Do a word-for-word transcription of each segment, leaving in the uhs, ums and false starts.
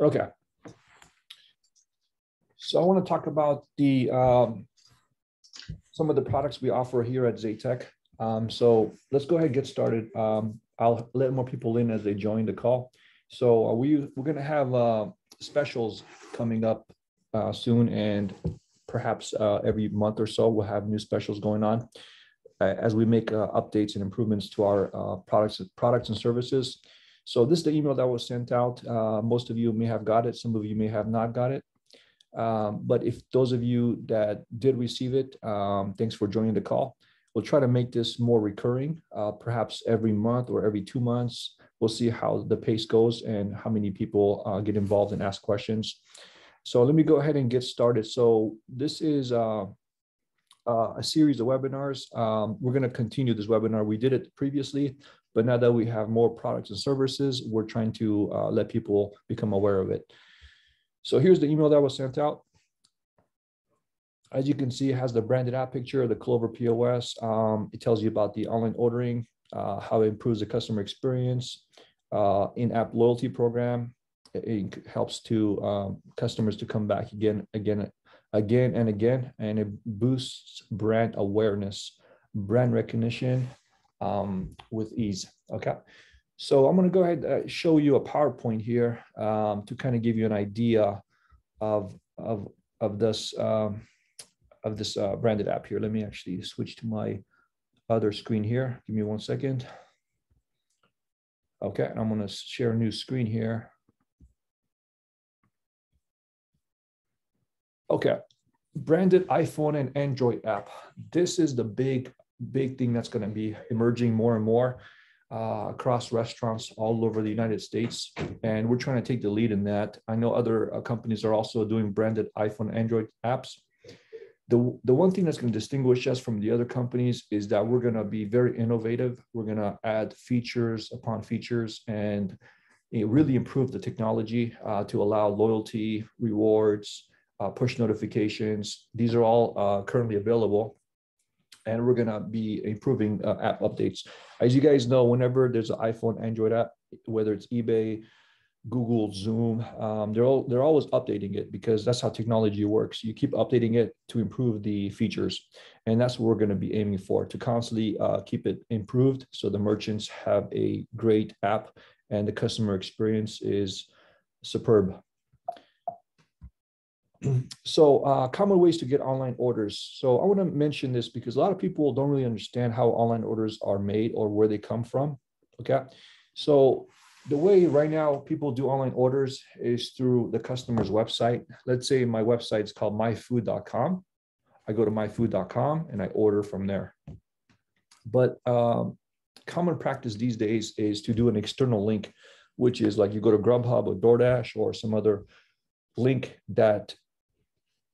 Okay. So I want to talk about the um, some of the products we offer here at Zaytech. Um, so let's go ahead and get started. Um, I'll let more people in as they join the call. So uh, we, we're going to have uh, specials coming up uh, soon, and perhaps uh, every month or so we'll have new specials going on uh, as we make uh, updates and improvements to our uh, products, products and services. So this is the email that was sent out. Uh, most of you may have got it. Some of you may have not got it. Um, but if those of you that did receive it, um, thanks for joining the call. We'll try to make this more recurring, uh, perhaps every month or every two months. We'll see how the pace goes and how many people uh, get involved and ask questions. So let me go ahead and get started. So this is uh, uh, a series of webinars. Um, we're going to continue this webinar. We did it previously, but now that we have more products and services, we're trying to uh, let people become aware of it. So here's the email that was sent out. As you can see, it has the branded app picture, the Clover P O S. Um, it tells you about the online ordering, uh, how it improves the customer experience, uh, in-app loyalty program. It, it helps to um, customers to come back again, again, again, and again, and it boosts brand awareness, brand recognition um, with ease. Okay. So I'm going to go ahead and show you a PowerPoint here um, to kind of give you an idea of, of, of this, um, of this uh, branded app here. Let me actually switch to my other screen here. Give me one second. Okay, and I'm going to share a new screen here. Okay, branded iPhone and Android app. This is the big, big thing that's going to be emerging more and more. Uh, across restaurants all over the United States. And we're trying to take the lead in that. I know other uh, companies are also doing branded iPhone, Android apps. The, the one thing that's going to distinguish us from the other companies is that we're going to be very innovative. We're going to add features upon features and it really improve the technology uh, to allow loyalty, rewards, uh, push notifications. These are all uh, currently available. And we're going to be improving uh, app updates. As you guys know, whenever there's an iPhone, Android app, whether it's eBay, Google, Zoom, um, they're, all, they're always updating it because that's how technology works. You keep updating it to improve the features. And that's what we're going to be aiming for, to constantly uh, keep it improved so the merchants have a great app and the customer experience is superb. So uh, common ways to get online orders. So I want to mention this because a lot of people don't really understand how online orders are made or where they come from. Okay. So the way right now people do online orders is through the customer's website. Let's say my website is called my food dot com. I go to my food dot com and I order from there. But um, common practice these days is to do an external link, which is like you go to Grubhub or DoorDash or some other link that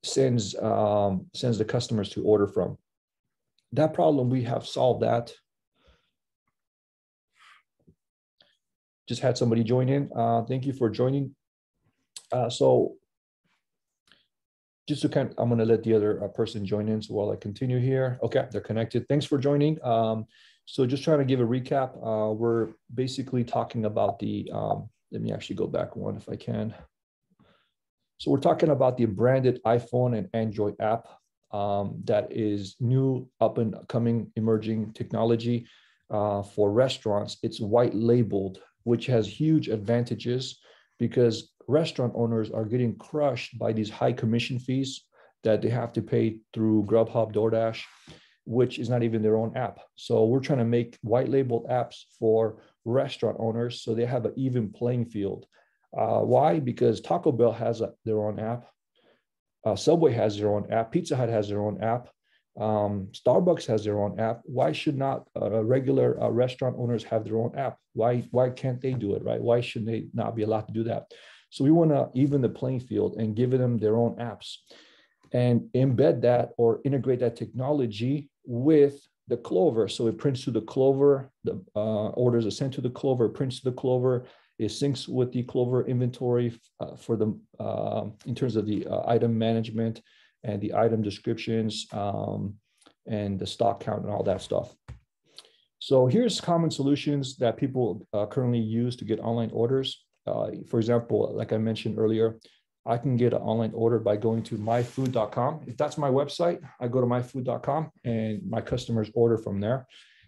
sends um, sends the customers to order from. That problem, we have solved that. Just had somebody join in. Uh, thank you for joining. Uh, so just to kind of, I'm gonna let the other uh, person join in. So while I continue here, okay, they're connected. Thanks for joining. Um, so just trying to give a recap. Uh, we're basically talking about the, um, let me actually go back one if I can. So we're talking about the branded iPhone and Android app um, that is new, up and coming, emerging technology uh, for restaurants. It's white labeled, which has huge advantages because restaurant owners are getting crushed by these high commission fees that they have to pay through Grubhub, DoorDash, which is not even their own app. So we're trying to make white labeled apps for restaurant owners so they have an even playing field. Uh, why? Because Taco Bell has a, their own app. Uh, Subway has their own app. Pizza Hut has their own app. Um, Starbucks has their own app. Why should not uh, regular uh, restaurant owners have their own app? Why, why can't they do it, right? Why should they not be allowed to do that? So we want to even the playing field and give them their own apps and embed that or integrate that technology with the Clover. So it prints to the Clover, the uh, orders are sent to the Clover, prints to the Clover. It syncs with the Clover inventory uh, for the uh, in terms of the uh, item management and the item descriptions um, and the stock count and all that stuff. So here's common solutions that people uh, currently use to get online orders. Uh, for example, like I mentioned earlier, I can get an online order by going to my food dot com. If that's my website, I go to my food dot com and my customers order from there,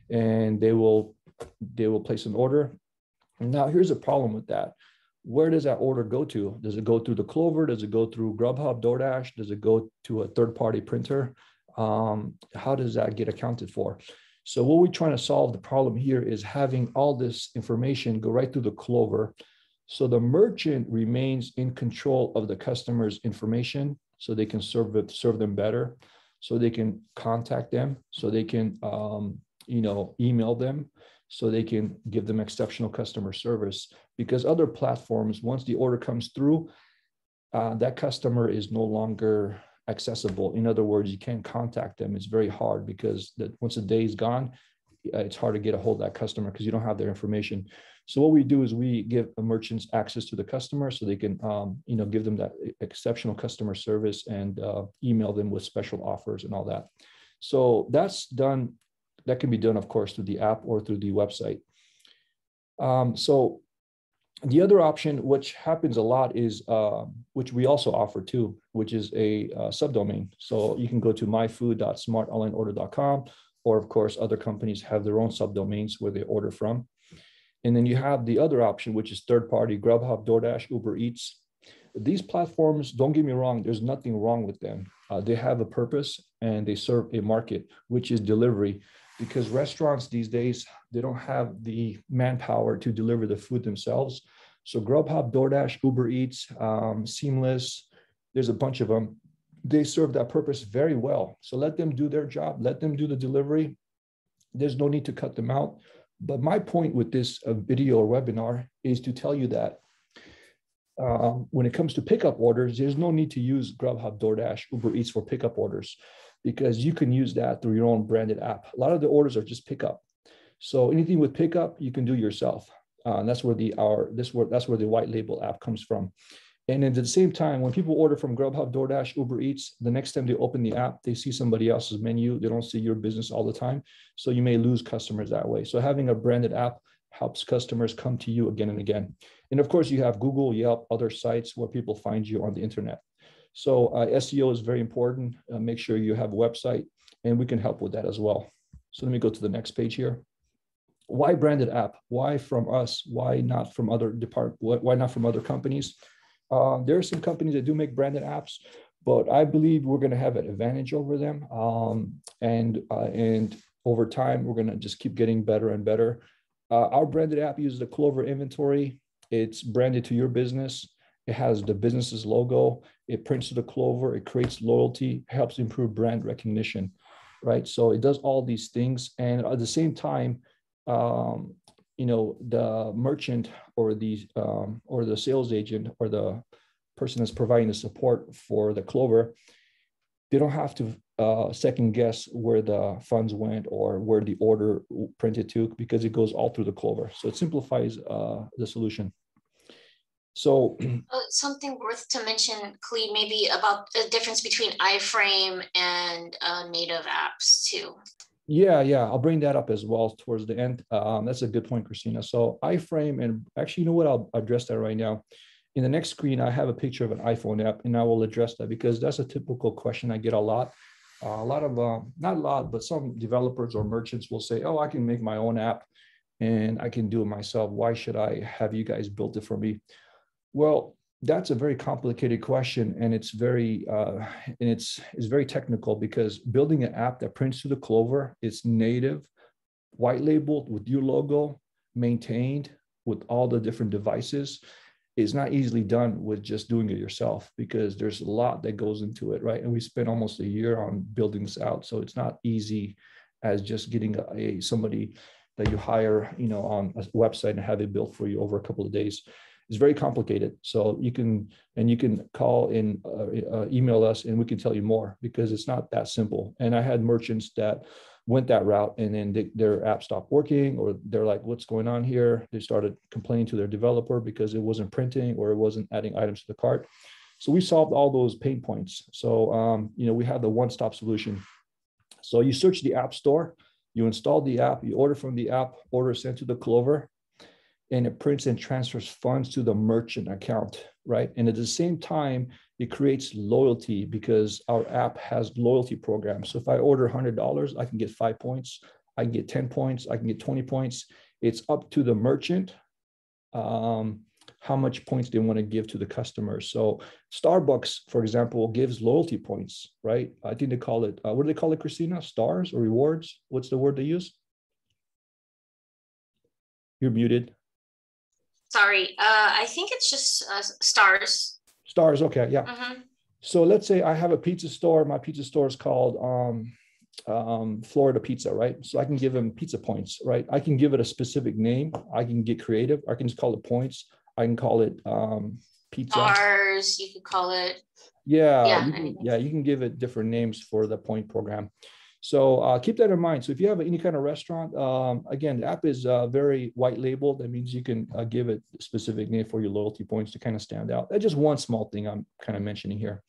and they will they will place an order. Now, here's a problem with that. Where does that order go to? Does it go through the Clover? Does it go through Grubhub, DoorDash? Does it go to a third-party printer? Um, how does that get accounted for? So what we're trying to solve the problem here is having all this information go right through the Clover. So the merchant remains in control of the customer's information, so they can serve it, serve them better, so they can contact them, so they can um, you know, email them, so they can give them exceptional customer service. Because other platforms, once the order comes through, uh, that customer is no longer accessible. In other words, you can't contact them. It's very hard, because that once the day is gone, it's hard to get a hold of that customer because you don't have their information. So what we do is we give merchants access to the customer, so they can um, you know, give them that exceptional customer service and uh, email them with special offers and all that. So that's done, that can be done, of course, through the app or through the website. Um, so the other option, which happens a lot, is, uh, which we also offer too, which is a uh, subdomain. So you can go to my food dot smart online order dot com. Or, of course, other companies have their own subdomains where they order from. And then you have the other option, which is third-party, Grubhub, DoorDash, Uber Eats. These platforms, don't get me wrong, there's nothing wrong with them. Uh, they have a purpose and they serve a market, which is delivery. Because restaurants these days, they don't have the manpower to deliver the food themselves. So Grubhub, DoorDash, Uber Eats, um, Seamless, there's a bunch of them. They serve that purpose very well. So let them do their job, let them do the delivery. There's no need to cut them out. But my point with this video or webinar is to tell you that uh, when it comes to pickup orders, there's no need to use Grubhub, DoorDash, Uber Eats for pickup orders, because you can use that through your own branded app. A lot of the orders are just pickup. So anything with pickup, you can do yourself. Uh, and that's where the our this where that's where the white label app comes from. And at the same time, when people order from Grubhub, DoorDash, Uber Eats, the next time they open the app, they see somebody else's menu. They don't see your business all the time. So you may lose customers that way. So having a branded app helps customers come to you again and again. And of course, you have Google, Yelp, other sites where people find you on the internet. So uh, S E O is very important. Uh, make sure you have a website, and we can help with that as well. So let me go to the next page here. Why branded app? Why from us? Why not from other depart? Why not from other companies? Uh, there are some companies that do make branded apps, but I believe we're going to have an advantage over them. Um, and, uh, and over time, we're going to just keep getting better and better. Uh, our branded app uses the Clover inventory. It's branded to your business. It has the business's logo. It prints to the Clover. It creates loyalty, helps improve brand recognition, right? So it does all these things. And at the same time, um, you know, the merchant or the um, or the sales agent or the person that's providing the support for the Clover, they don't have to uh, second guess where the funds went or where the order printed to, because it goes all through the Clover. So it simplifies uh, the solution. So uh, something worth to mention, Khalid, maybe about the difference between iFrame and uh, native apps too. Yeah, yeah, I'll bring that up as well towards the end. Um, that's a good point, Christina. So iFrame, and actually, you know what? I'll address that right now. In the next screen, I have a picture of an iPhone app, and I will address that, because that's a typical question I get a lot. Uh, a lot of, uh, not a lot, but some developers or merchants will say, oh, I can make my own app, and I can do it myself. Why should I have you guys build it for me? Well, that's a very complicated question, and it's very uh, and it's it's very technical, because building an app that prints to the Clover, it's native, white labeled with your logo, maintained with all the different devices, is not easily done with just doing it yourself, because there's a lot that goes into it, right? And we spent almost a year on building this out, so it's not easy as just getting a, a somebody that you hire, you know, on a website and have it built for you over a couple of days. It's very complicated. So you can, and you can call and uh, uh, email us, and we can tell you more, because it's not that simple. And I had merchants that went that route, and then they, their app stopped working, or they're like, what's going on here? They started complaining to their developer because it wasn't printing, or it wasn't adding items to the cart. So we solved all those pain points. So, um, you know, we have the one-stop solution. So you search the App Store, you install the app, you order from the app, order sent to the Clover. and it prints and transfers funds to the merchant account, right? And at the same time, it creates loyalty because our app has loyalty programs. So if I order one hundred dollars, I can get five points, I can get ten points, I can get twenty points. It's up to the merchant um, how much points they want to give to the customer. So Starbucks, for example, gives loyalty points, right? I think they call it, uh, what do they call it, Christina? Stars or rewards? What's the word they use? You're muted. Sorry, uh, I think it's just uh, stars. Stars, okay, yeah. Mm-hmm. So let's say I have a pizza store. My pizza store is called um, um, Florida Pizza, right? So I can give them pizza points, right? I can give it a specific name. I can get creative. I can just call it points. I can call it um, pizza. Stars, you could call it. Yeah, yeah you, can, yeah, you can give it different names for the point program. So uh, keep that in mind. So if you have any kind of restaurant, um, again, the app is uh, very white labeled. That means you can uh, give it a specific name for your loyalty points to kind of stand out. That's just one small thing I'm kind of mentioning here.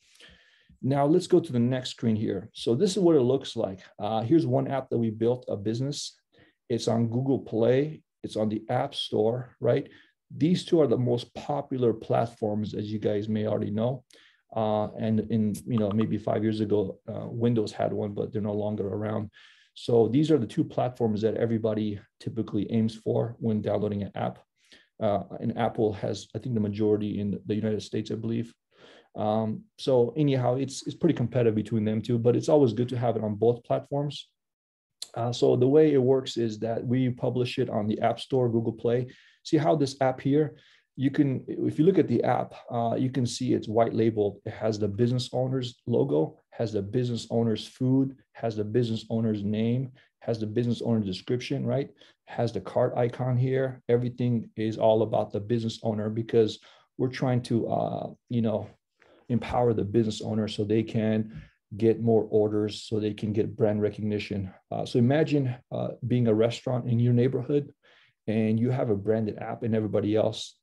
Now let's go to the next screen here. So this is what it looks like. Uh, here's one app that we built, a business. It's on Google Play. It's on the App Store, right? These two are the most popular platforms, as you guys may already know. Uh, and in, you know, maybe five years ago, uh, Windows had one, but they're no longer around. So these are the two platforms that everybody typically aims for when downloading an app. Uh, and Apple has, I think, the majority in the United States, I believe. Um, so anyhow, it's, it's pretty competitive between them two, but it's always good to have it on both platforms. Uh, so the way it works is that we publish it on the App Store, Google Play. See how this app here, you can, if you look at the app, uh, you can see it's white labeled. It has the business owner's logo, has the business owner's food, has the business owner's name, has the business owner's description, right? Has the cart icon here. Everything is all about the business owner because we're trying to, uh, you know, empower the business owner so they can get more orders, so they can get brand recognition. Uh, so imagine uh, being a restaurant in your neighborhood and you have a branded app and everybody else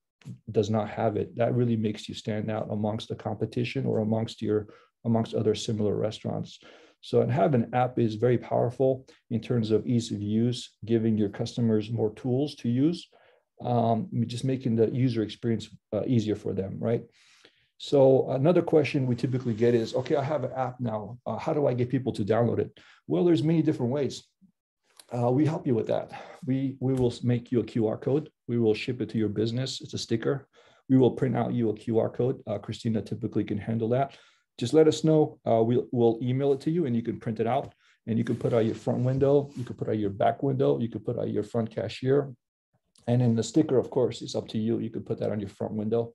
does not have it. That really makes you stand out amongst the competition or amongst your amongst other similar restaurants. So and having an app is very powerful in terms of ease of use, giving your customers more tools to use, um, just making the user experience uh, easier for them, right? So another question we typically get is, okay, I have an app now. Uh, how do I get people to download it? Well, there's many different ways. Uh, we help you with that. We, we will make you a Q R code. We will ship it to your business. It's a sticker. We will print out you a Q R code. Uh, Christina typically can handle that. Just let us know. Uh, we'll, we'll email it to you and you can print it out and you can put out your front window. You can put out your back window. You can put out your front cashier. And then the sticker, of course, it's up to you. You can put that on your front window.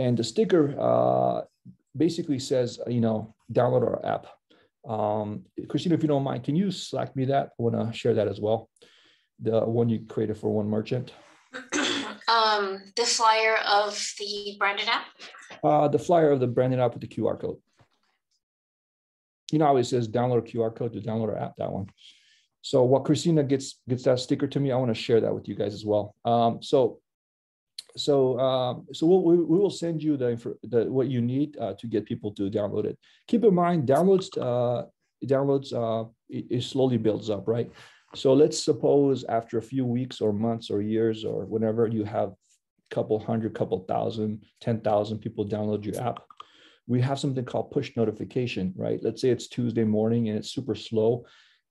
And the sticker uh, basically says, you know, download our app. Um, Christina, if you don't mind, can you Slack me that? I want to share that as well. The one you created for one merchant. Um, the flyer of the branded app? Uh, the flyer of the branded app with the Q R code. You know how it says download a Q R code to download our app, that one. So while Christina gets, gets that sticker to me, I want to share that with you guys as well. Um, so So, um, so we'll, we, we will send you the, the what you need uh, to get people to download it. Keep in mind, downloads, uh, downloads, uh, it, it slowly builds up, right? So let's suppose after a few weeks or months or years or whenever you have a couple hundred, couple thousand, ten thousand people download your app. We have something called push notification, right? Let's say it's Tuesday morning and it's super slow.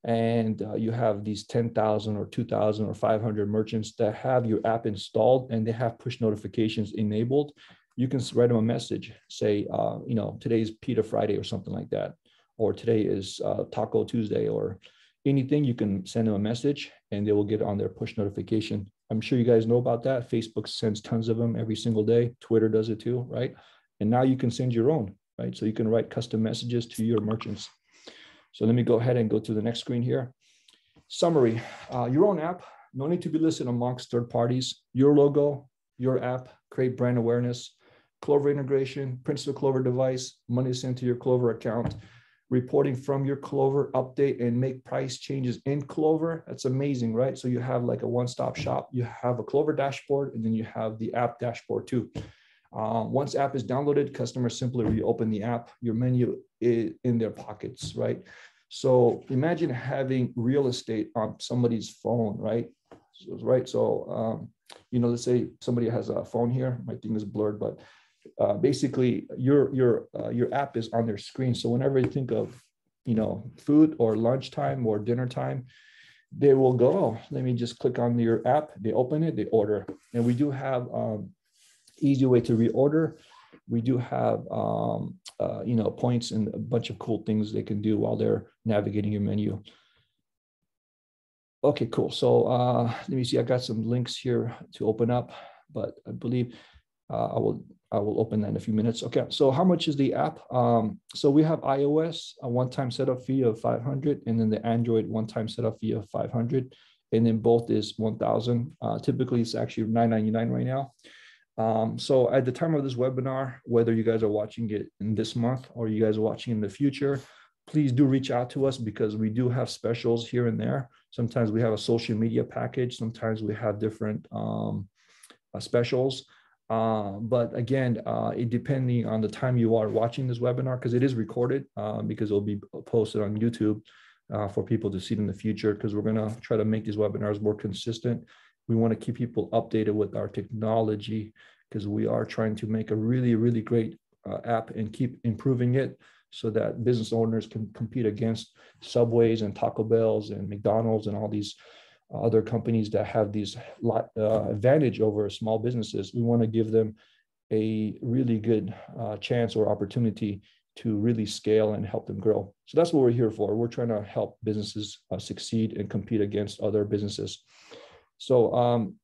And uh, you have these ten thousand or two thousand or five hundred merchants that have your app installed and they have push notifications enabled. You can write them a message, say, uh, you know, today's Pita Friday or something like that, or today is uh, Taco Tuesday or anything. You can send them a message and they will get on their push notification. I'm sure you guys know about that. Facebook sends tons of them every single day. Twitter does it too, right? And now you can send your own, right? So you can write custom messages to your merchants. So let me go ahead and go to the next screen here. Summary, uh, your own app, no need to be listed amongst third parties. Your logo, your app, create brand awareness, Clover integration, prints to a Clover device, money sent to your Clover account, reporting from your Clover, update and make price changes in Clover. That's amazing, right? So you have like a one-stop shop. You have a Clover dashboard, and then you have the app dashboard too. Uh, once app is downloaded, customers simply reopen the app. Your menu is in their pockets, right? So imagine having real estate on somebody's phone, right? So, right. So um, you know, let's say somebody has a phone here, my thing is blurred, but uh, basically your, your, uh, your app is on their screen. So whenever you think of, you know, food or lunchtime or dinner time, they will go, oh, let me just click on your app. They open it, they order. And we do have um, easy way to reorder. We do have, um, uh, you know, points and a bunch of cool things they can do while they're navigating your menu. Okay, cool. So uh, let me see, I got some links here to open up, but I believe uh, I will I will open that in a few minutes. Okay, so how much is the app? Um, so we have iOS, a one-time setup fee of five hundred, and then the Android one-time setup fee of five hundred, and then both is one thousand. Uh, typically, it's actually nine ninety-nine right now. Um, so at the time of this webinar, whether you guys are watching it in this month or you guys are watching in the future, please do reach out to us because we do have specials here and there. Sometimes we have a social media package. Sometimes we have different um, uh, specials. Uh, but again, uh, it depending on the time you are watching this webinar, because it is recorded, uh, because it'll be posted on YouTube uh, for people to see it in the future, because we're going to try to make these webinars more consistent. We want to keep people updated with our technology because we are trying to make a really, really great uh, app and keep improving it so that business owners can compete against Subways and Taco Bells and McDonald's and all these other companies that have these lot, uh, advantage over small businesses. We want to give them a really good uh, chance or opportunity to really scale and help them grow. So that's what we're here for. We're trying to help businesses uh, succeed and compete against other businesses. So, um,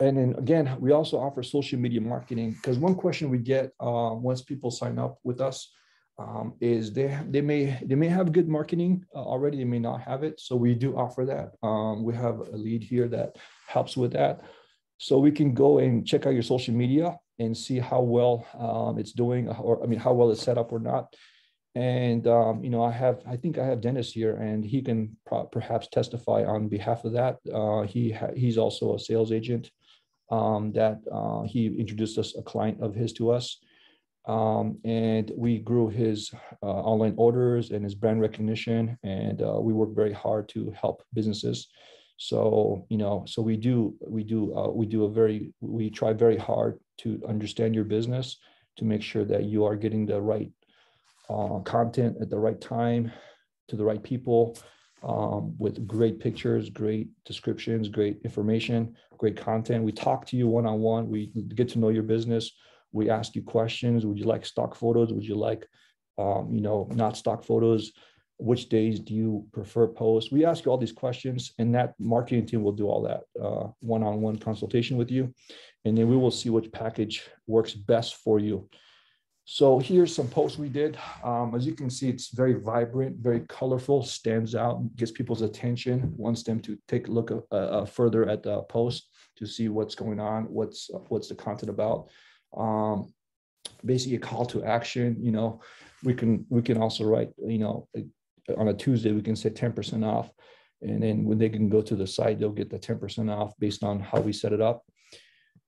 and then again, we also offer social media marketing because one question we get uh, once people sign up with us um, is they they may they may have good marketing uh, already, they may not have it. So we do offer that. Um, we have a lead here that helps with that. So we can go and check out your social media and see how well um, it's doing, or I mean, how well it's set up or not. And, um, you know, I have, I think I have Dennis here and he can perhaps testify on behalf of that. Uh, he he's also a sales agent um, that uh, he introduced us a client of his to us. Um, and we grew his uh, online orders and his brand recognition. And uh, we work very hard to help businesses. So, you know, so we do, we do, uh, we do a very, we try very hard to understand your business to make sure that you are getting the right Uh, content at the right time to the right people um, with great pictures, great descriptions, great information, great content. We talk to you one-on-one. We get to know your business. We ask you questions. Would you like stock photos? Would you like, um, you know, not stock photos? Which days do you prefer posts? We ask you all these questions and that marketing team will do all that uh, one-on-one consultation with you. And then we will see which package works best for you. So here's some posts we did. Um, as you can see, it's very vibrant, very colorful, stands out, gets people's attention, wants them to take a look uh, uh, further at the post to see what's going on, what's uh, what's the content about. Um, basically, a call to action. You know, we can we can also write. You know, on a Tuesday we can say ten percent off, and then when they can go to the site, they'll get the ten percent off based on how we set it up.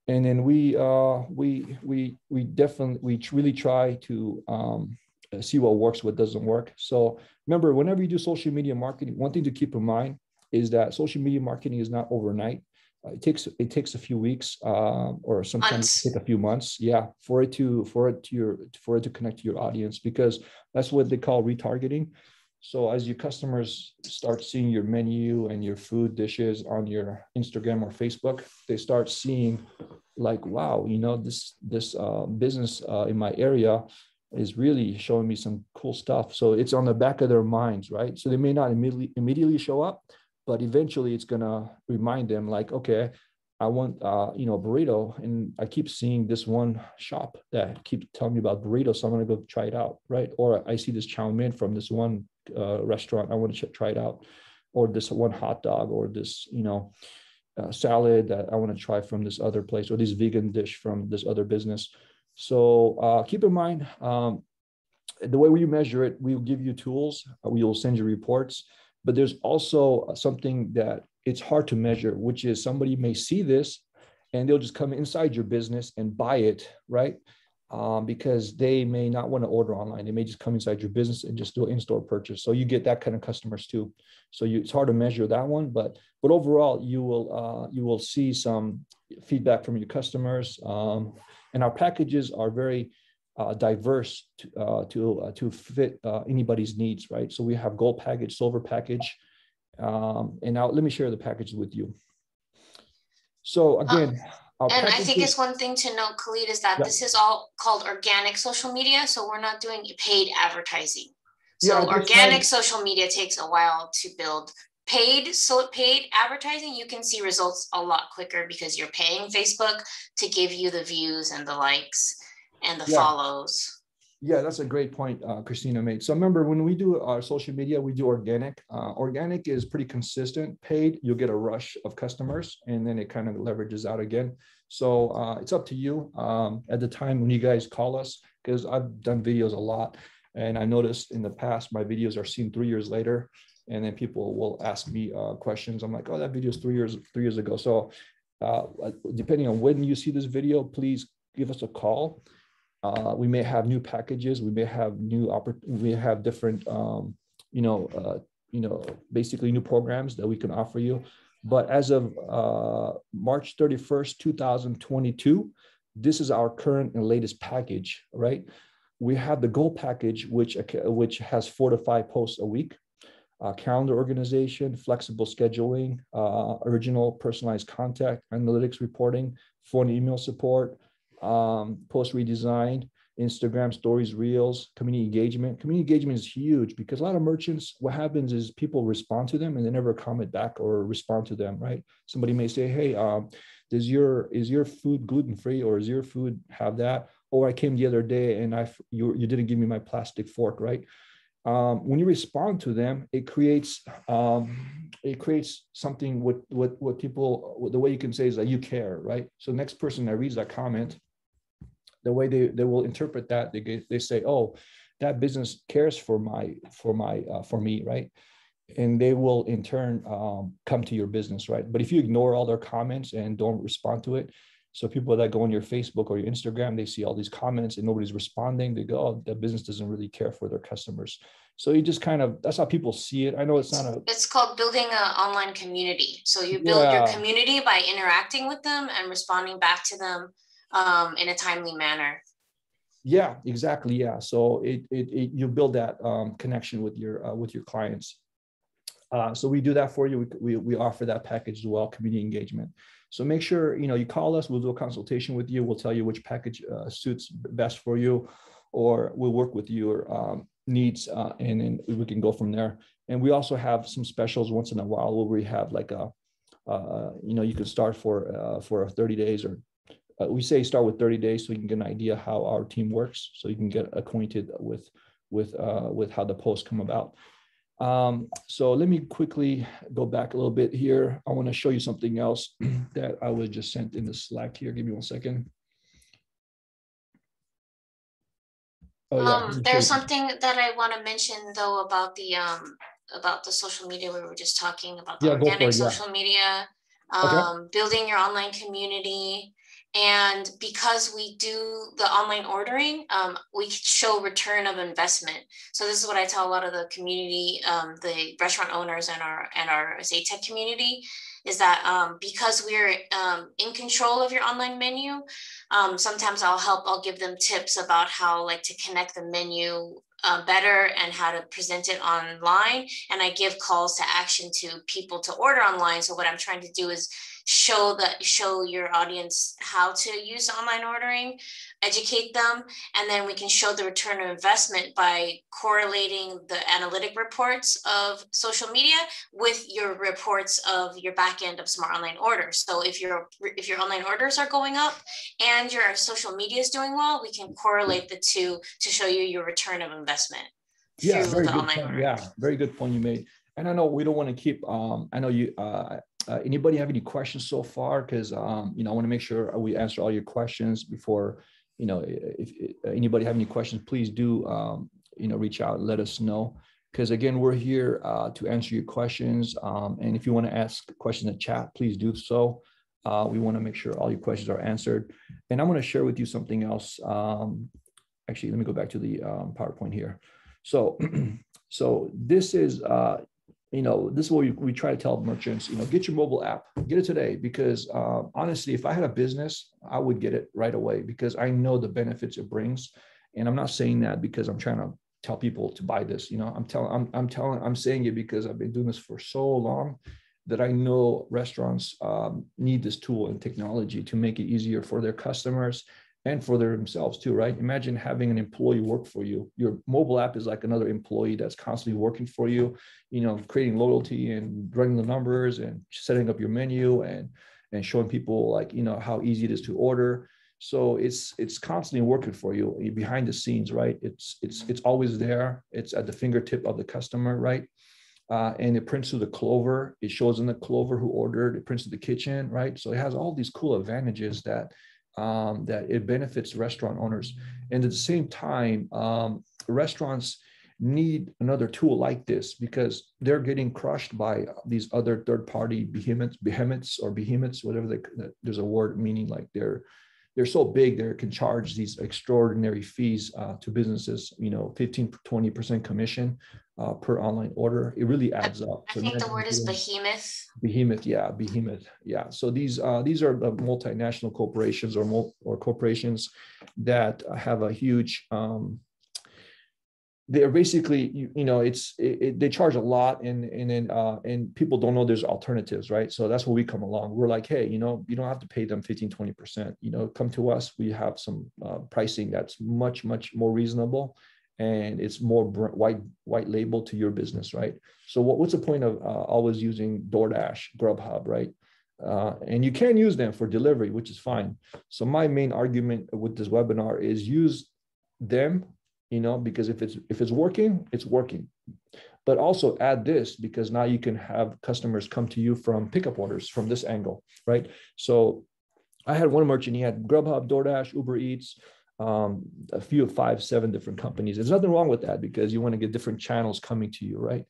And then we uh, we we we definitely we really try to um, see what works, what doesn't work. So remember, whenever you do social media marketing, one thing to keep in mind is that social media marketing is not overnight. Uh, it takes it takes a few weeks uh, or sometimes take a few months, yeah, for it to for it to your for it to connect to your audience because that's what they call retargeting. So as your customers start seeing your menu and your food dishes on your Instagram or Facebook, they start seeing like, wow, you know, this this uh, business uh, in my area is really showing me some cool stuff. So it's on the back of their minds, right? So they may not immediately immediately show up, but eventually it's gonna remind them like, okay, I want, uh, you know, a burrito. And I keep seeing this one shop that keeps telling me about burritos. So I'm gonna go try it out, right? Or I see this chow mein from this one Uh, restaurant, I want to try it out, or this one hot dog, or this, you know, uh, salad that I want to try from this other place, or this vegan dish from this other business. So uh, keep in mind, um, the way we measure it, we will give you tools, we will send you reports, but there's also something that it's hard to measure, which is somebody may see this and they'll just come inside your business and buy it, right? Um, because they may not want to order online. They may just come inside your business and just do an in-store purchase. So you get that kind of customers too. So you, it's hard to measure that one, but, but overall you will, uh, you will see some feedback from your customers. Um, and our packages are very Uh, diverse to uh, to, uh, to fit uh, anybody's needs, right? So we have gold package, silver package, um, and now let me share the packages with you. So again, um, and packages, I think it's one thing to note, Khalid, is that yeah. this is all called organic social media, so we're not doing paid advertising. So yeah, organic nice. social media takes a while to build. Paid, so paid advertising, you can see results a lot quicker because you're paying Facebook to give you the views and the likes and the yeah. follows. Yeah, that's a great point uh, Christina made. So remember, when we do our social media, we do organic. Uh, organic is pretty consistent. Paid, you'll get a rush of customers, and then it kind of leverages out again. So uh, it's up to you um, at the time when you guys call us, because I've done videos a lot. And I noticed in the past, my videos are seen three years later. And then people will ask me uh, questions. I'm like, oh, that video is three years, three years ago. So uh, depending on when you see this video, please give us a call. Uh, we may have new packages. We may have new opportunities. We have different, um, you know, uh, you know, basically new programs that we can offer you. But as of uh, March thirty-first, two thousand twenty-two, this is our current and latest package. Right? We have the Gold package, which which has four to five posts a week, uh, calendar organization, flexible scheduling, uh, original personalized contact, analytics reporting, phone and email support. Um, post redesign, Instagram stories, reels, community engagement. Community engagement is huge because a lot of merchants, what happens is people respond to them and they never comment back or respond to them, right? Somebody may say, hey, um, does your, is your food gluten-free, or is your food have that? Or oh, I came the other day and I, you, you didn't give me my plastic fork, right? Um, when you respond to them, it creates, um, it creates something with what, what people, the way you can say is that you care, right? So the next person that reads that comment, the way they, they will interpret that, they get, they say, oh, that business cares for my for my uh, for me, right? And they will in turn um, come to your business, right? But if you ignore all their comments and don't respond to it, so people that go on your Facebook or your Instagram, they see all these comments and nobody's responding. They go, oh, the business doesn't really care for their customers. So you just kind of, that's how people see it. I know it's not a... It's called building an online community. So you build yeah. your community by interacting with them and responding back to them um, in a timely manner. Yeah, exactly. Yeah. So it, it, it you build that um, connection with your, uh, with your clients. Uh, so we do that for you. We, we, we offer that package as well, community engagement. So make sure, you know, you call us, we'll do a consultation with you. We'll tell you which package uh, suits best for you, or we'll work with your um, needs uh, and then we can go from there. And we also have some specials once in a while where we have like a, uh, you know, you can start for, uh, for thirty days, or uh, we say start with thirty days so you can get an idea how our team works. So you can get acquainted with, with, uh, with how the posts come about. Um, so let me quickly go back a little bit here. I want to show you something else that I was just sent in the Slack here. Give me one second. Oh, yeah. Um, there's something that I want to mention though about the, um, about the social media we were just talking about, the yeah, organic go for it, yeah. social media, um, okay. building your online community. And because we do the online ordering, um, we show return of investment. So this is what I tell a lot of the community, um, the restaurant owners and our and our Zaytech community, is that um, because we're um, in control of your online menu, um, sometimes I'll help, I'll give them tips about how like to connect the menu uh, better and how to present it online. And I give calls to action to people to order online. So what I'm trying to do is show the show your audience how to use online ordering, educate them, and then we can show the return on investment by correlating the analytic reports of social media with your reports of your back end of Smart Online Order. So if your if your online orders are going up and your social media is doing well, we can correlate the two to show you your return of investment. Yeah, very good point. Yeah, very good point you made. And I know we don't want to keep. Um, I know you. Uh, Uh, anybody have any questions so far? Because, um, you know, I want to make sure we answer all your questions before, you know, if, if anybody have any questions, please do, um, you know, reach out and let us know. Because again, we're here uh, to answer your questions. Um, and if you want to ask questions in the chat, please do so. Uh, we want to make sure all your questions are answered. And I'm going to share with you something else. Um, actually, let me go back to the um, PowerPoint here. So, so this is, uh, you know, this is what we, we try to tell merchants, you know, get your mobile app, get it today, because um, honestly, if I had a business, I would get it right away because I know the benefits it brings. And I'm not saying that because I'm trying to tell people to buy this, you know, I'm telling, I'm, I'm telling, I'm saying it because I've been doing this for so long that I know restaurants um, need this tool and technology to make it easier for their customers and for their themselves too, right? Imagine having an employee work for you. Your mobile app is like another employee that's constantly working for you, you know, creating loyalty and running the numbers and setting up your menu and, and showing people like, you know, how easy it is to order. So it's it's constantly working for you behind the scenes, right? It's it's it's always there. It's at the fingertip of the customer, right? Uh, and it prints to the Clover. It shows in the Clover who ordered. It prints to the kitchen, right? So it has all these cool advantages that um, that it benefits restaurant owners. And at the same time, um, restaurants need another tool like this because they're getting crushed by these other third-party behemoths, behemoths or behemoths, whatever they, there's a word meaning like they're they're so big they can charge these extraordinary fees uh, to businesses, you know, fifteen to twenty percent commission uh, per online order. It really adds up. I so think the word is behemoth. Behemoth, yeah, behemoth, yeah. So these uh, these are the multinational corporations or mul or corporations that have a huge, um, they're basically, you, you know, it's it, it, they charge a lot and and then uh, and people don't know there's alternatives, right? So that's where we come along. We're like, hey, you know, you don't have to pay them fifteen, twenty percent. You know, come to us. We have some uh, pricing that's much, much more reasonable, and it's more white white label to your business, right? So what, what's the point of uh, always using DoorDash, Grubhub, right? Uh, and you can use them for delivery, which is fine. So my main argument with this webinar is use them. You know, because if it's if it's working, it's working. But also add this because now you can have customers come to you from pickup orders from this angle, right? So I had one merchant, he had Grubhub, DoorDash, Uber Eats, um, a few five, seven different companies. There's nothing wrong with that because you want to get different channels coming to you, right?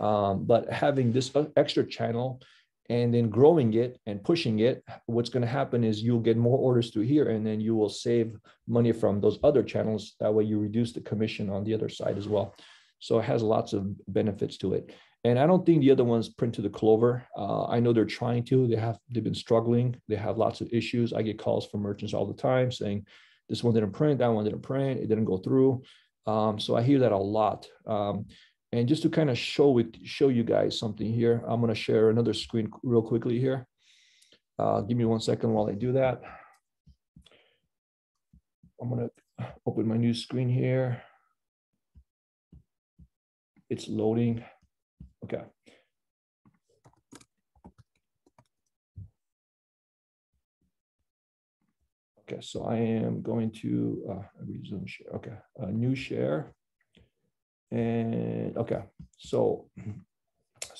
Um, but having this extra channel and then growing it and pushing it, what's going to happen is you'll get more orders through here, and then you will save money from those other channels. That way you reduce the commission on the other side as well. So it has lots of benefits to it. And I don't think the other ones print to the Clover. Uh, I know they're trying to, they have, they've been struggling. They have lots of issues. I get calls from merchants all the time saying, this one didn't print, that one didn't print, it didn't go through. Um, so I hear that a lot. Um, And just to kind of show with, show you guys something here, I'm going to share another screen real quickly here. Uh, give me one second while I do that. I'm going to open my new screen here. It's loading. Okay. Okay, so I am going to uh, resume share. Okay, uh, new share. And okay, so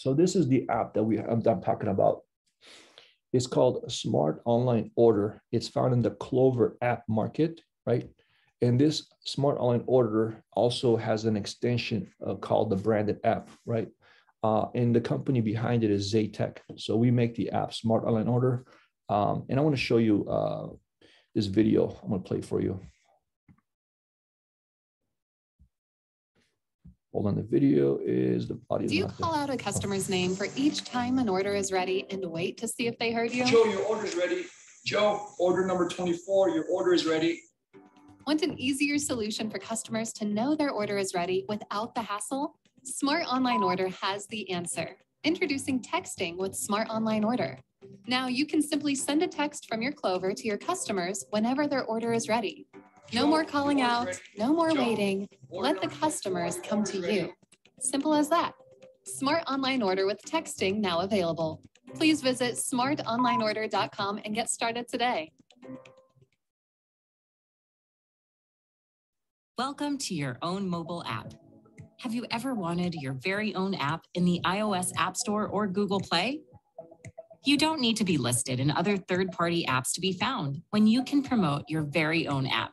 so this is the app that we I'm, I'm talking about. It's called Smart Online Order. It's found in the Clover app market, right? And this Smart Online Order also has an extension uh, called the branded app, right? Uh, and the company behind it is Zaytech. So we make the app Smart Online Order. Um, and I want to show you uh, this video. I'm going to play for you. Hold on, the video is the audio. Do you call out a customer's name for each time an order is ready and wait to see if they heard you? Joe, your order's ready. Joe, order number twenty-four, your order is ready. Want an easier solution for customers to know their order is ready without the hassle? Smart Online Order has the answer. Introducing texting with Smart Online Order. Now you can simply send a text from your Clover to your customers whenever their order is ready. No Joe, more calling out, ready. no more Joe, waiting. Let the customers come to ready. you. Simple as that. Smart Online Order with texting now available. Please visit smart online order dot com and get started today. Welcome to your own mobile app. Have you ever wanted your very own app in the iOS App Store or Google Play? You don't need to be listed in other third-party apps to be found when you can promote your very own app.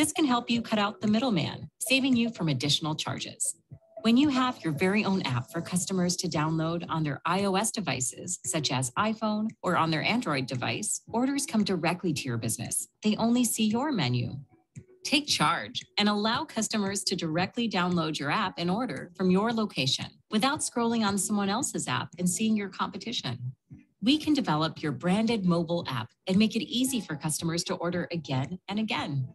This can help you cut out the middleman, saving you from additional charges. When you have your very own app for customers to download on their iOS devices, such as iPhone or on their Android device, orders come directly to your business. They only see your menu. Take charge and allow customers to directly download your app and order from your location without scrolling on someone else's app and seeing your competition. We can develop your branded mobile app and make it easy for customers to order again and again.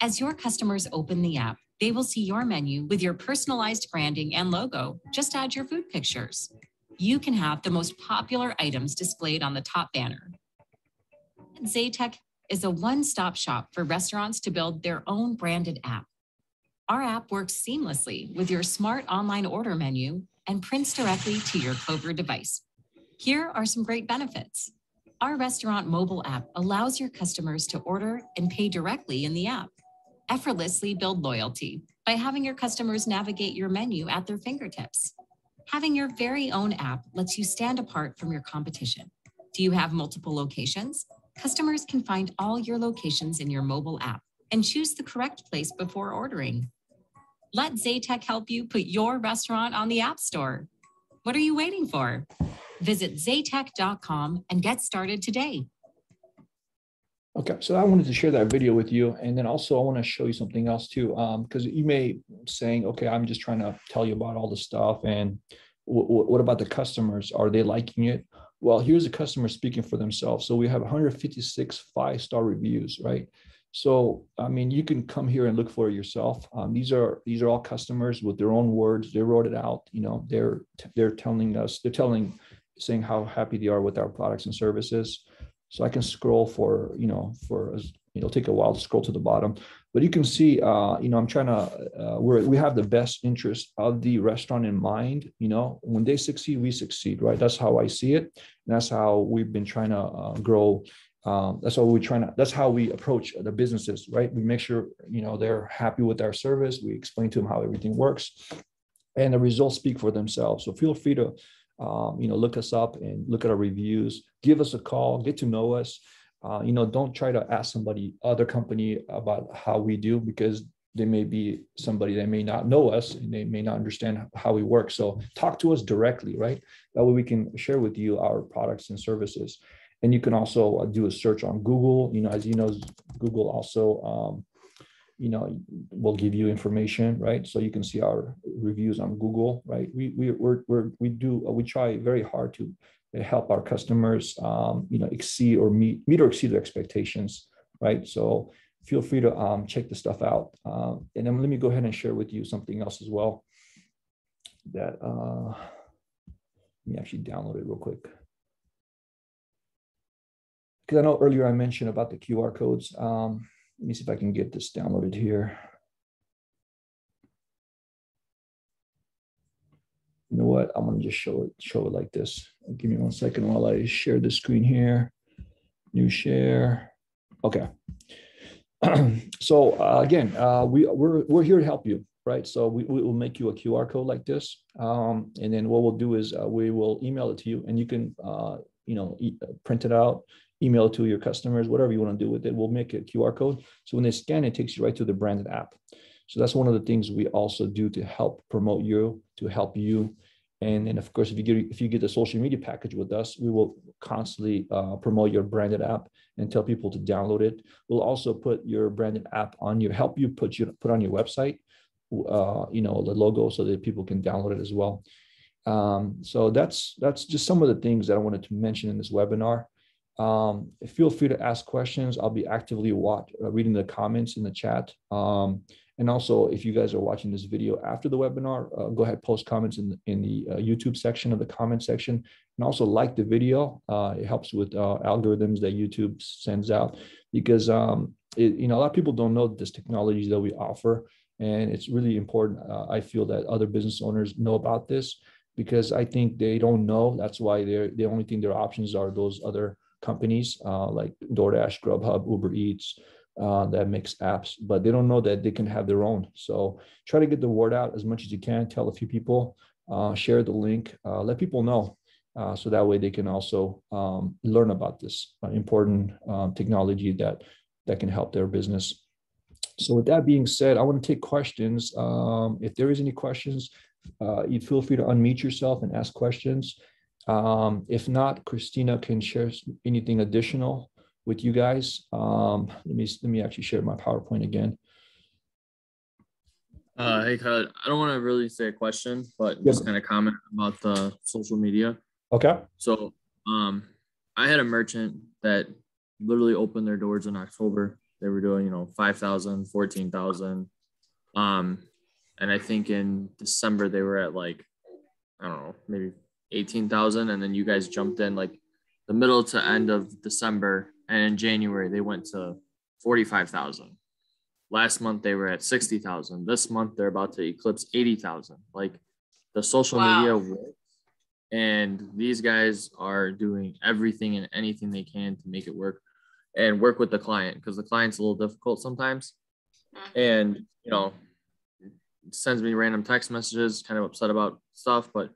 As your customers open the app, they will see your menu with your personalized branding and logo. Just add your food pictures. You can have the most popular items displayed on the top banner. Zaytech is a one-stop shop for restaurants to build their own branded app. Our app works seamlessly with your Smart Online Order menu and prints directly to your Clover device. Here are some great benefits. Our restaurant mobile app allows your customers to order and pay directly in the app. Effortlessly build loyalty by having your customers navigate your menu at their fingertips. Having your very own app lets you stand apart from your competition. Do you have multiple locations? Customers can find all your locations in your mobile app and choose the correct place before ordering. Let Zaytech help you put your restaurant on the App Store. What are you waiting for? Visit zaytech dot com and get started today. Okay, so I wanted to share that video with you. And then also I want to show you something else too, because um, you may saying, okay, I'm just trying to tell you about all this stuff. And what about the customers? Are they liking it? Well, here's a customer speaking for themselves. So we have one hundred fifty-six five-star reviews, right? So, I mean, you can come here and look for it yourself. Um, these are these are all customers with their own words. They wrote it out. You know, they're they're telling us, they're telling, saying how happy they are with our products and services. So I can scroll for, you know, for, it'll take a while to scroll to the bottom, but you can see, uh, you know, I'm trying to, uh, we're, we have the best interest of the restaurant in mind. You know, when they succeed, we succeed, right? That's how I see it. And that's how we've been trying to uh, grow. Um, that's what we're trying to, that's how we approach the businesses, right? We make sure, you know, they're happy with our service. We explain to them how everything works and the results speak for themselves. So feel free to, Um, you know, look us up and look at our reviews, give us a call, get to know us. Uh, you know, don't try to ask somebody, other company about how we do, because they may be somebody that may not know us and they may not understand how we work. So talk to us directly, right? That way we can share with you our products and services. And you can also do a search on Google. You know, as you know, Google also, um, you know, we'll give you information, right? So you can see our reviews on Google, right? We we we're, we're, we do we try very hard to help our customers, um, you know, exceed or meet meet or exceed their expectations, right? So feel free to um, check this stuff out. Um, and then let me go ahead and share with you something else as well. That uh, let me actually download it real quick. Because I know earlier I mentioned about the Q R codes. Um, Let me see if I can get this downloaded here. You know what? I'm gonna just show it, show it like this. Give me one second while I share the screen here. New share. Okay. So uh, again, uh, we we're we're here to help you, right? So we, we will make you a Q R code like this, um, and then what we'll do is uh, we will email it to you, and you can uh, you know e print it out. Email to your customers, whatever you want to do with it. We'll make a Q R code. So when they scan, it takes you right to the branded app. So that's one of the things we also do to help promote you, to help you. And then of course, if you get, if you get the social media package with us, we will constantly uh, promote your branded app and tell people to download it. We'll also put your branded app on your, help you put, your, put on your website, uh, you know, the logo so that people can download it as well. Um, so that's, that's just some of the things that I wanted to mention in this webinar. Um, feel free to ask questions. I'll be actively watch, uh, reading the comments in the chat. Um, and also, if you guys are watching this video after the webinar, uh, go ahead, post comments in the, in the uh, YouTube section of the comment section. And also like the video. Uh, it helps with uh, algorithms that YouTube sends out because, um, it, you know, a lot of people don't know this technology that we offer. And it's really important. Uh, I feel that other business owners know about this because I think they don't know. That's why they're, the only thing their options are those other companies uh, like DoorDash, Grubhub, Uber Eats uh, that makes apps, but they don't know that they can have their own. So try to get the word out as much as you can. Tell a few people, uh, share the link, uh, let people know. Uh, so that way they can also um, learn about this uh, important um, technology that, that can help their business. So with that being said, I want to take questions. Um, if there is any questions, uh, you feel free to unmute yourself and ask questions. Um, if not, Christina can share anything additional with you guys. Um, let me let me actually share my PowerPoint again. Uh, hey, Khaled, I don't want to really say a question, but just kind of comment about the social media. Okay. So um, I had a merchant that literally opened their doors in October. They were doing, you know, five thousand, fourteen thousand. Um, and I think in December they were at like, I don't know, maybe eighteen thousand. And then you guys jumped in like the middle to end of December. And in January, they went to forty-five thousand. Last month, they were at sixty thousand. This month, they're about to eclipse eighty thousand. Like, the social wow. media works. And these guys are doing everything and anything they can to make it work and work with the client, because the client's a little difficult sometimes. And, you know, sends me random text messages, kind of upset about stuff. But,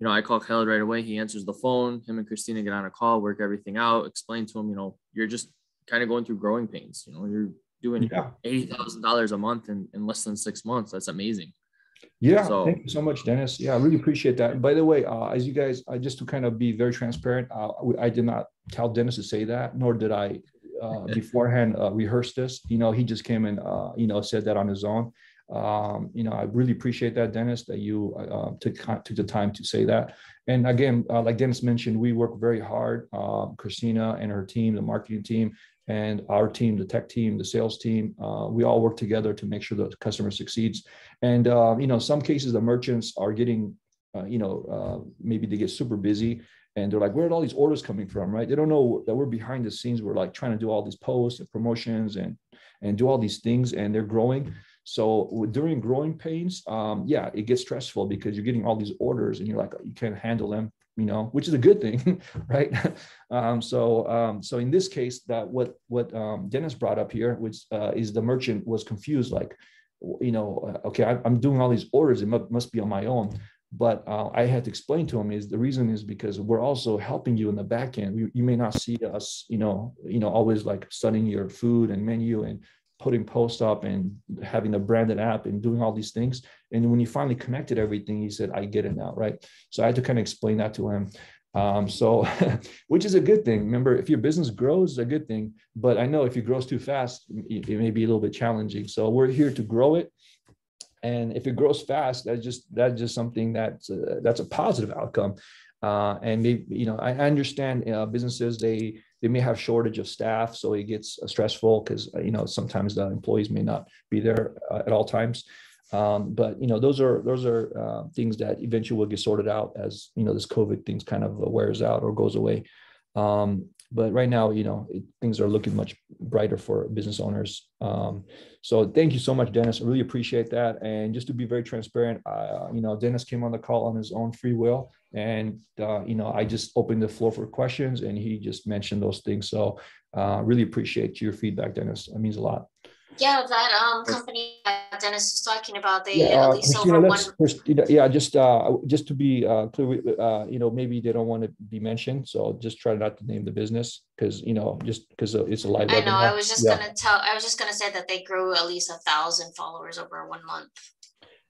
you know, I call Khaled right away. He answers the phone. Him and Christina get on a call, work everything out, explain to him, you know, you're just kind of going through growing pains. You know, you're doing yeah. eighty thousand dollars a month in, in less than six months. That's amazing. Yeah. So, thank you so much, Dennis. Yeah, I really appreciate that. And by the way, uh, as you guys, uh, just to kind of be very transparent, uh, I did not tell Dennis to say that, nor did I uh, beforehand uh, rehearse this. You know, he just came and, uh, you know, said that on his own. Um, you know, I really appreciate that, Dennis, that you uh, took, took the time to say that. And again, uh, like Dennis mentioned, we work very hard, uh, Christina and her team, the marketing team, and our team, the tech team, the sales team, uh, we all work together to make sure the customer succeeds. And, uh, you know, some cases the merchants are getting, uh, you know, uh, maybe they get super busy and they're like, where are all these orders coming from, right? They don't know that we're behind the scenes. We're like trying to do all these posts and promotions and, and do all these things, and they're growing. So during growing pains, um, yeah, it gets stressful because you're getting all these orders and you're like, you can't handle them, you know, which is a good thing, right? um, so, um, so in this case, that what what um, Dennis brought up here, which uh, is the merchant was confused, like, you know, okay, I, I'm doing all these orders, it must, must be on my own. But uh, I had to explain to him is the reason is because we're also helping you in the back end. We, you may not see us, you know, you know, always like studying your food and menu and putting posts up and having a branded app and doing all these things. And when he finally connected everything, he said, I get it now, right? So I had to kind of explain that to him. Um, so, which is a good thing. Remember, if your business grows, it's a good thing. But I know if it grows too fast, it, it may be a little bit challenging. So we're here to grow it. And if it grows fast, that's just, that's just something that's a, that's a positive outcome. Uh, and maybe, you know, I understand uh, businesses, they, they may have shortage of staff, so it gets stressful because, you know, sometimes the employees may not be there uh, at all times. Um, but, you know, those are, those are uh, things that eventually will get sorted out as, you know, this COVID things kind of wears out or goes away. Um, but right now, you know, it, things are looking much brighter for business owners. Um, so thank you so much, Dennis. I really appreciate that. And just to be very transparent, uh, you know, Dennis came on the call on his own free will. And, uh, you know, I just opened the floor for questions and he just mentioned those things. So uh, really appreciate your feedback, Dennis. That means a lot. Yeah, that um, company that Dennis was talking about, they yeah, uh, at least Christina, over one. Christina, yeah, just uh, just to be uh, clear, uh, you know, maybe they don't want to be mentioned, so just try not to name the business because you know, just because it's a live. I know. Webinar. I was just yeah. gonna tell. I was just gonna say that they grew at least a thousand followers over one month.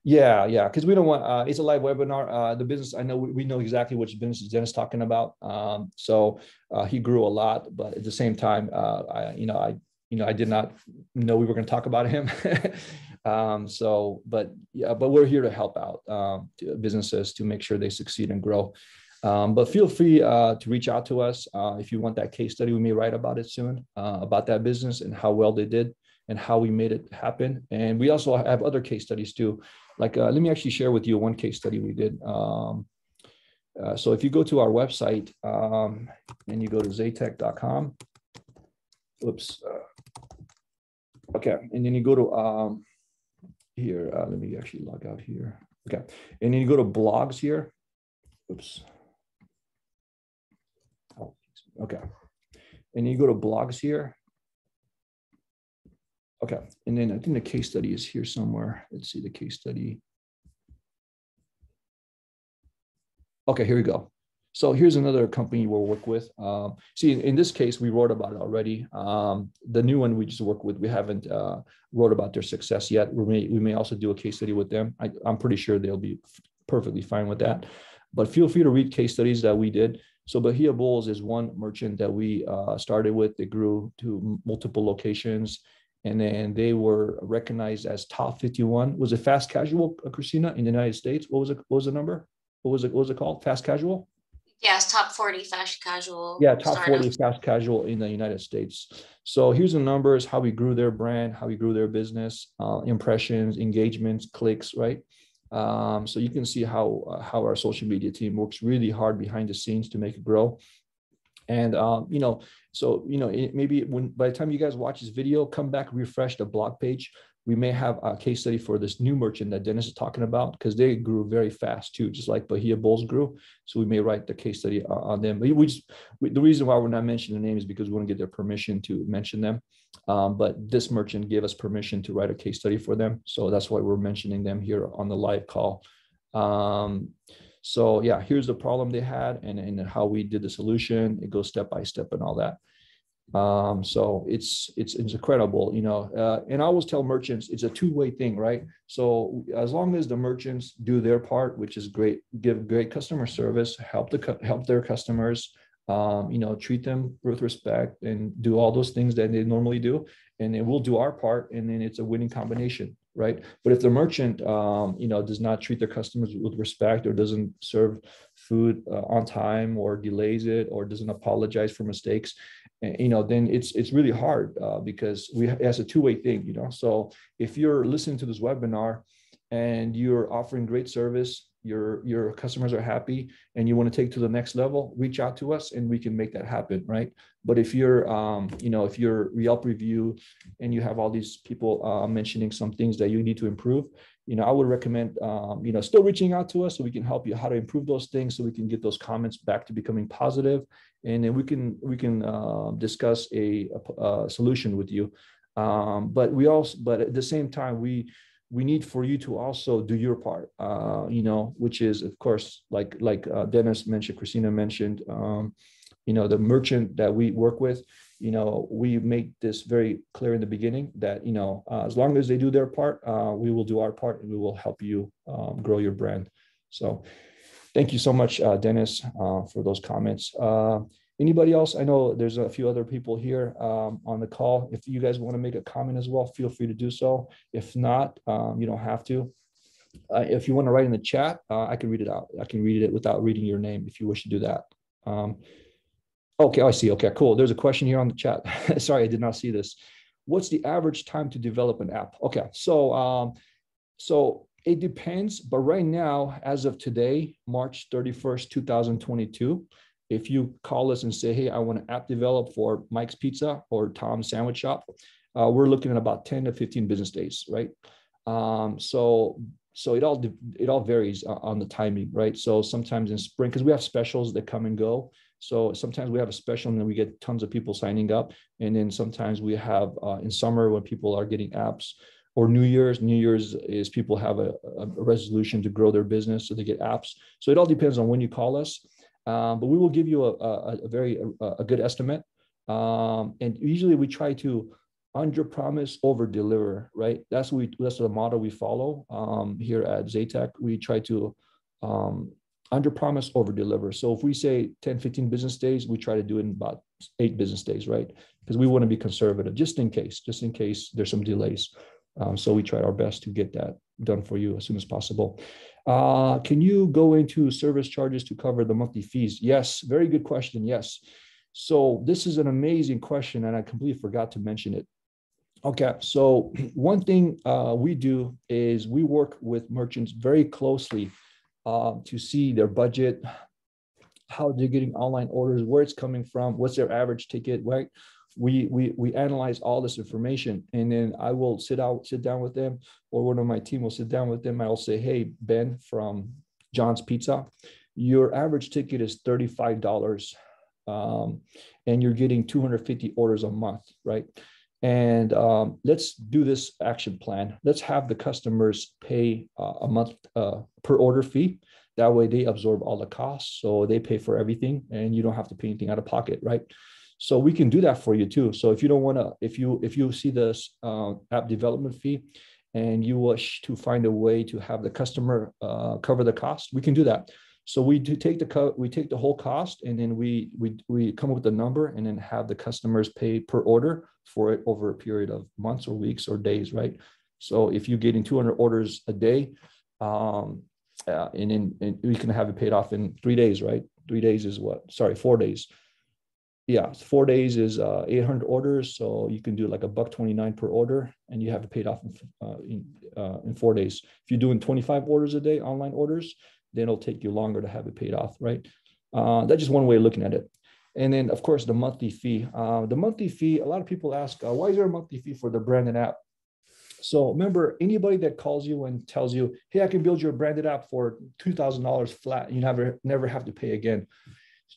Yeah, yeah, because we don't want. Uh, it's a live webinar. Uh, the business. I know we, we know exactly which business Dennis is talking about. Um, so uh, he grew a lot, but at the same time, uh, I, you know, I. You know, I did not know we were going to talk about him. um, so, but yeah, but we're here to help out um, to businesses to make sure they succeed and grow. Um, but feel free uh, to reach out to us uh, if you want that case study. We may write about it soon, uh, about that business and how well they did and how we made it happen. And we also have other case studies too. Like, uh, let me actually share with you one case study we did. Um, uh, so if you go to our website um, and you go to zaytech dot com, oops. Uh, Okay, and then you go to um, here. Uh, let me actually log out here. Okay, and then you go to blogs here. Oops. Oh, okay, and you go to blogs here. Okay, and then I think the case study is here somewhere. Let's see the case study. Okay, here we go. So here's another company we'll work with. Um, see, in, in this case, we wrote about it already. Um, the new one we just work with, we haven't uh, wrote about their success yet. We may, we may also do a case study with them. I, I'm pretty sure they'll be perfectly fine with that. But feel free to read case studies that we did. So Bahia Bowls is one merchant that we uh, started with. They grew to multiple locations, and then they were recognized as top fifty-one. Was it fast casual, Christina, in the United States? What was it? What was the number? What was it? What was it called? Fast casual? Yes, top forty fast casual. Yeah, top startup. forty fast casual in the United States. So here's the numbers, how we grew their brand, how we grew their business, uh, impressions, engagements, clicks, right? Um, so you can see how uh, how our social media team works really hard behind the scenes to make it grow. And, um, you know, so, you know, it, maybe when by the time you guys watch this video, come back, refresh the blog page. We may have a case study for this new merchant that Dennis is talking about, because they grew very fast too, just like Bahia Bowls grew. So we may write the case study on them. But we just, we, the reason why we're not mentioning the name is because we want to get their permission to mention them. Um, but this merchant gave us permission to write a case study for them. So that's why we're mentioning them here on the live call. Um, so yeah, here's the problem they had and, and how we did the solution. It goes step by step and all that. Um, so it's, it's, it's incredible, you know, uh, and I always tell merchants, it's a two-way thing, right? So as long as the merchants do their part, which is great, give great customer service, help the, help their customers, um, you know, treat them with respect and do all those things that they normally do. And then we'll do our part, and then it's a winning combination, right? But if the merchant, um, you know, does not treat their customers with respect, or doesn't serve food uh, on time, or delays it, or doesn't apologize for mistakes, you know, then it's it's really hard uh, because we it's a two-way thing, you know. So if you're listening to this webinar and you're offering great service, your your customers are happy, and you want to take to the next level, reach out to us and we can make that happen, right? But if you're, um, you know, if you're Yelp review and you have all these people uh, mentioning some things that you need to improve, you know, I would recommend, um, you know, still reaching out to us so we can help you how to improve those things, so we can get those comments back to becoming positive, and then we can we can uh, discuss a, a, a solution with you. Um, but we also, but at the same time, we we need for you to also do your part, uh, you know, which is of course, like like uh, Dennis mentioned, Christina mentioned, um, you know, the merchant that we work with. You know, we make this very clear in the beginning that, you know, uh, as long as they do their part, uh, we will do our part, and we will help you um, grow your brand. So thank you so much, uh, Dennis, uh, for those comments. Uh, anybody else? I know there's a few other people here um, on the call. If you guys want to make a comment as well, feel free to do so. If not, um, you don't have to. Uh, if you want to write in the chat, uh, I can read it out. I can read it without reading your name if you wish to do that. Um, Okay, I see. Okay, cool. There's a question here on the chat. Sorry, I did not see this. What's the average time to develop an app? Okay, so um, so it depends. But right now, as of today, March thirty-first, two thousand twenty-two, if you call us and say, hey, I want an app developed for Mike's Pizza or Tom's Sandwich Shop, uh, we're looking at about ten to fifteen business days, right? Um, so so it all, it all varies on the timing, right? So sometimes in spring, because we have specials that come and go. So sometimes we have a special and then we get tons of people signing up. And then sometimes we have uh, in summer when people are getting apps, or New Year's. New Year's is people have a, a resolution to grow their business, so they get apps. So it all depends on when you call us, um, but we will give you a, a, a very a, a good estimate. Um, and usually we try to under promise, over deliver, right? That's what we, that's the model we follow um, here at Zaytech. We try to um, under promise, over deliver. So if we say ten, fifteen business days, we try to do it in about eight business days, right? Because we want to be conservative, just in case, just in case there's some delays. Um, so we try our best to get that done for you as soon as possible. Uh, can you go into service charges to cover the monthly fees? Yes, very good question, yes. So this is an amazing question, and I completely forgot to mention it. Okay, so one thing uh, we do is we work with merchants very closely Uh, to see their budget, how they're getting online orders, where it's coming from, what's their average ticket, right? We we we analyze all this information, and then I will sit out, sit down with them, or one of my team will sit down with them. I'll say, hey, Ben from John's Pizza, your average ticket is thirty-five dollars, um, and you're getting two hundred fifty orders a month, right? And um, let's do this action plan. Let's have the customers pay uh, a month uh, per order fee. That way they absorb all the costs. So they pay for everything and you don't have to pay anything out of pocket, right? So we can do that for you too. So if you don't wanna, if you if you see this uh, app development fee and you wish to find a way to have the customer uh, cover the cost, we can do that. So we do take the co- we take the whole cost, and then we we we come up with a number, and then have the customers pay per order for it over a period of months or weeks or days, right? So if you're getting two hundred orders a day, um, uh, and then we can have it paid off in three days, right? Three days is what? Sorry, four days. Yeah, four days is uh, eight hundred orders, so you can do like a buck twenty-nine per order, and you have it paid off in, uh, in, uh, in four days. If you're doing twenty-five orders a day, online orders, then it'll take you longer to have it paid off, right? Uh, that's just one way of looking at it. And then, of course, the monthly fee. Uh, the monthly fee, a lot of people ask, uh, why is there a monthly fee for the branded app? So remember, anybody that calls you and tells you, hey, I can build your branded app for two thousand dollars flat, you never never have to pay again.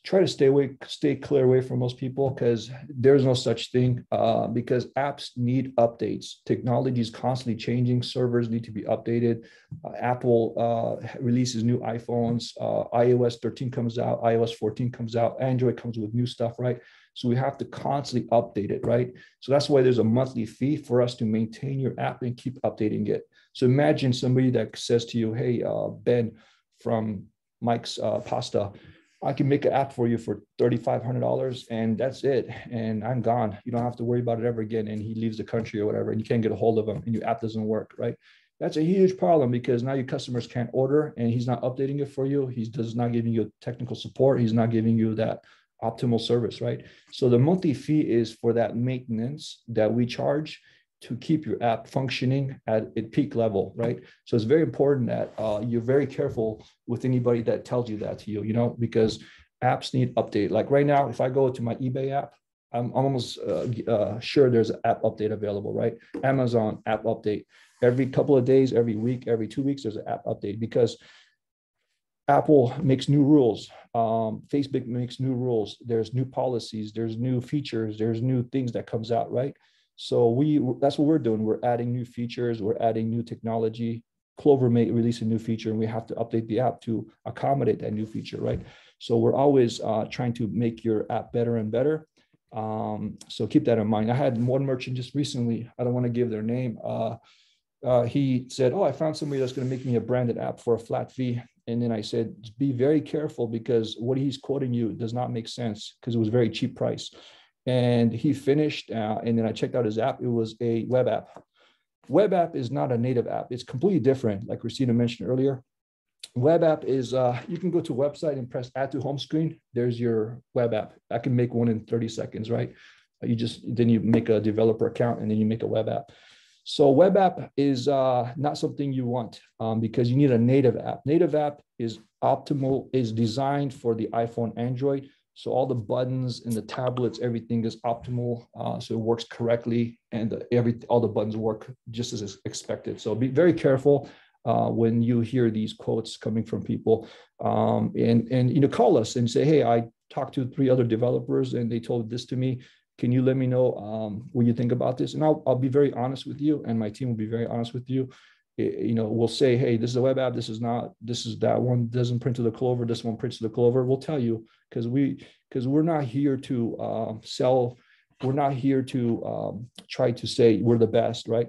Try to stay away, stay clear away from most people, because there's no such thing, uh, because apps need updates. Technology is constantly changing. Servers need to be updated. Uh, Apple uh, releases new iPhones. Uh, i O S thirteen comes out. i O S fourteen comes out. Android comes with new stuff, right? So we have to constantly update it, right? So that's why there's a monthly fee for us to maintain your app and keep updating it. So imagine somebody that says to you, hey, uh, Ben from Mike's uh, Pasta, I can make an app for you for three thousand five hundred dollars, and that's it. And I'm gone. You don't have to worry about it ever again. And he leaves the country or whatever, and you can't get a hold of him, and your app doesn't work, right? That's a huge problem, because now your customers can't order, and he's not updating it for you. He's does not giving you technical support. He's not giving you that optimal service, right? So the monthly fee is for that maintenance that we charge to keep your app functioning at a peak level, right? So it's very important that uh, you're very careful with anybody that tells you that to you, you know, because apps need update. Like right now, if I go to my eBay app, I'm almost uh, uh, sure there's an app update available, right? Amazon app update. Every couple of days, every week, every two weeks, there's an app update, because Apple makes new rules. Um, Facebook makes new rules. There's new policies, there's new features, there's new things that comes out, right? So we that's what we're doing. We're adding new features. We're adding new technology. Clover may release a new feature, and we have to update the app to accommodate that new feature, right? So we're always uh, trying to make your app better and better. Um, so keep that in mind. I had one merchant just recently, I don't want to give their name. Uh, uh, he said, oh, I found somebody that's going to make me a branded app for a flat fee. And then I said, be very careful, because what he's quoting you does not make sense, because it was a very cheap price. And he finished, uh, and then I checked out his app. It was a web app. Web app is not a native app. It's completely different, like Christina mentioned earlier. Web app is, uh, you can go to a website and press add to home screen. There's your web app. I can make one in thirty seconds, right? You just, then you make a developer account, and then you make a web app. So web app is uh, not something you want, um, because you need a native app. Native app is optimal, is designed for the iPhone, Android. So all the buttons and the tablets, everything is optimal. Uh, so it works correctly, and the, every all the buttons work just as expected. So be very careful uh, when you hear these quotes coming from people, um, and and you know, call us and say, hey, I talked to three other developers and they told this to me. Can you let me know um, what you think about this? And I'll I'll be very honest with you, and my team will be very honest with you. You know, we'll say, hey, this is a web app. This is not, this is that one doesn't print to the Clover. This one prints to the Clover. We'll tell you, because we, because we're not here to uh, sell. We're not here to um, try to say we're the best, right?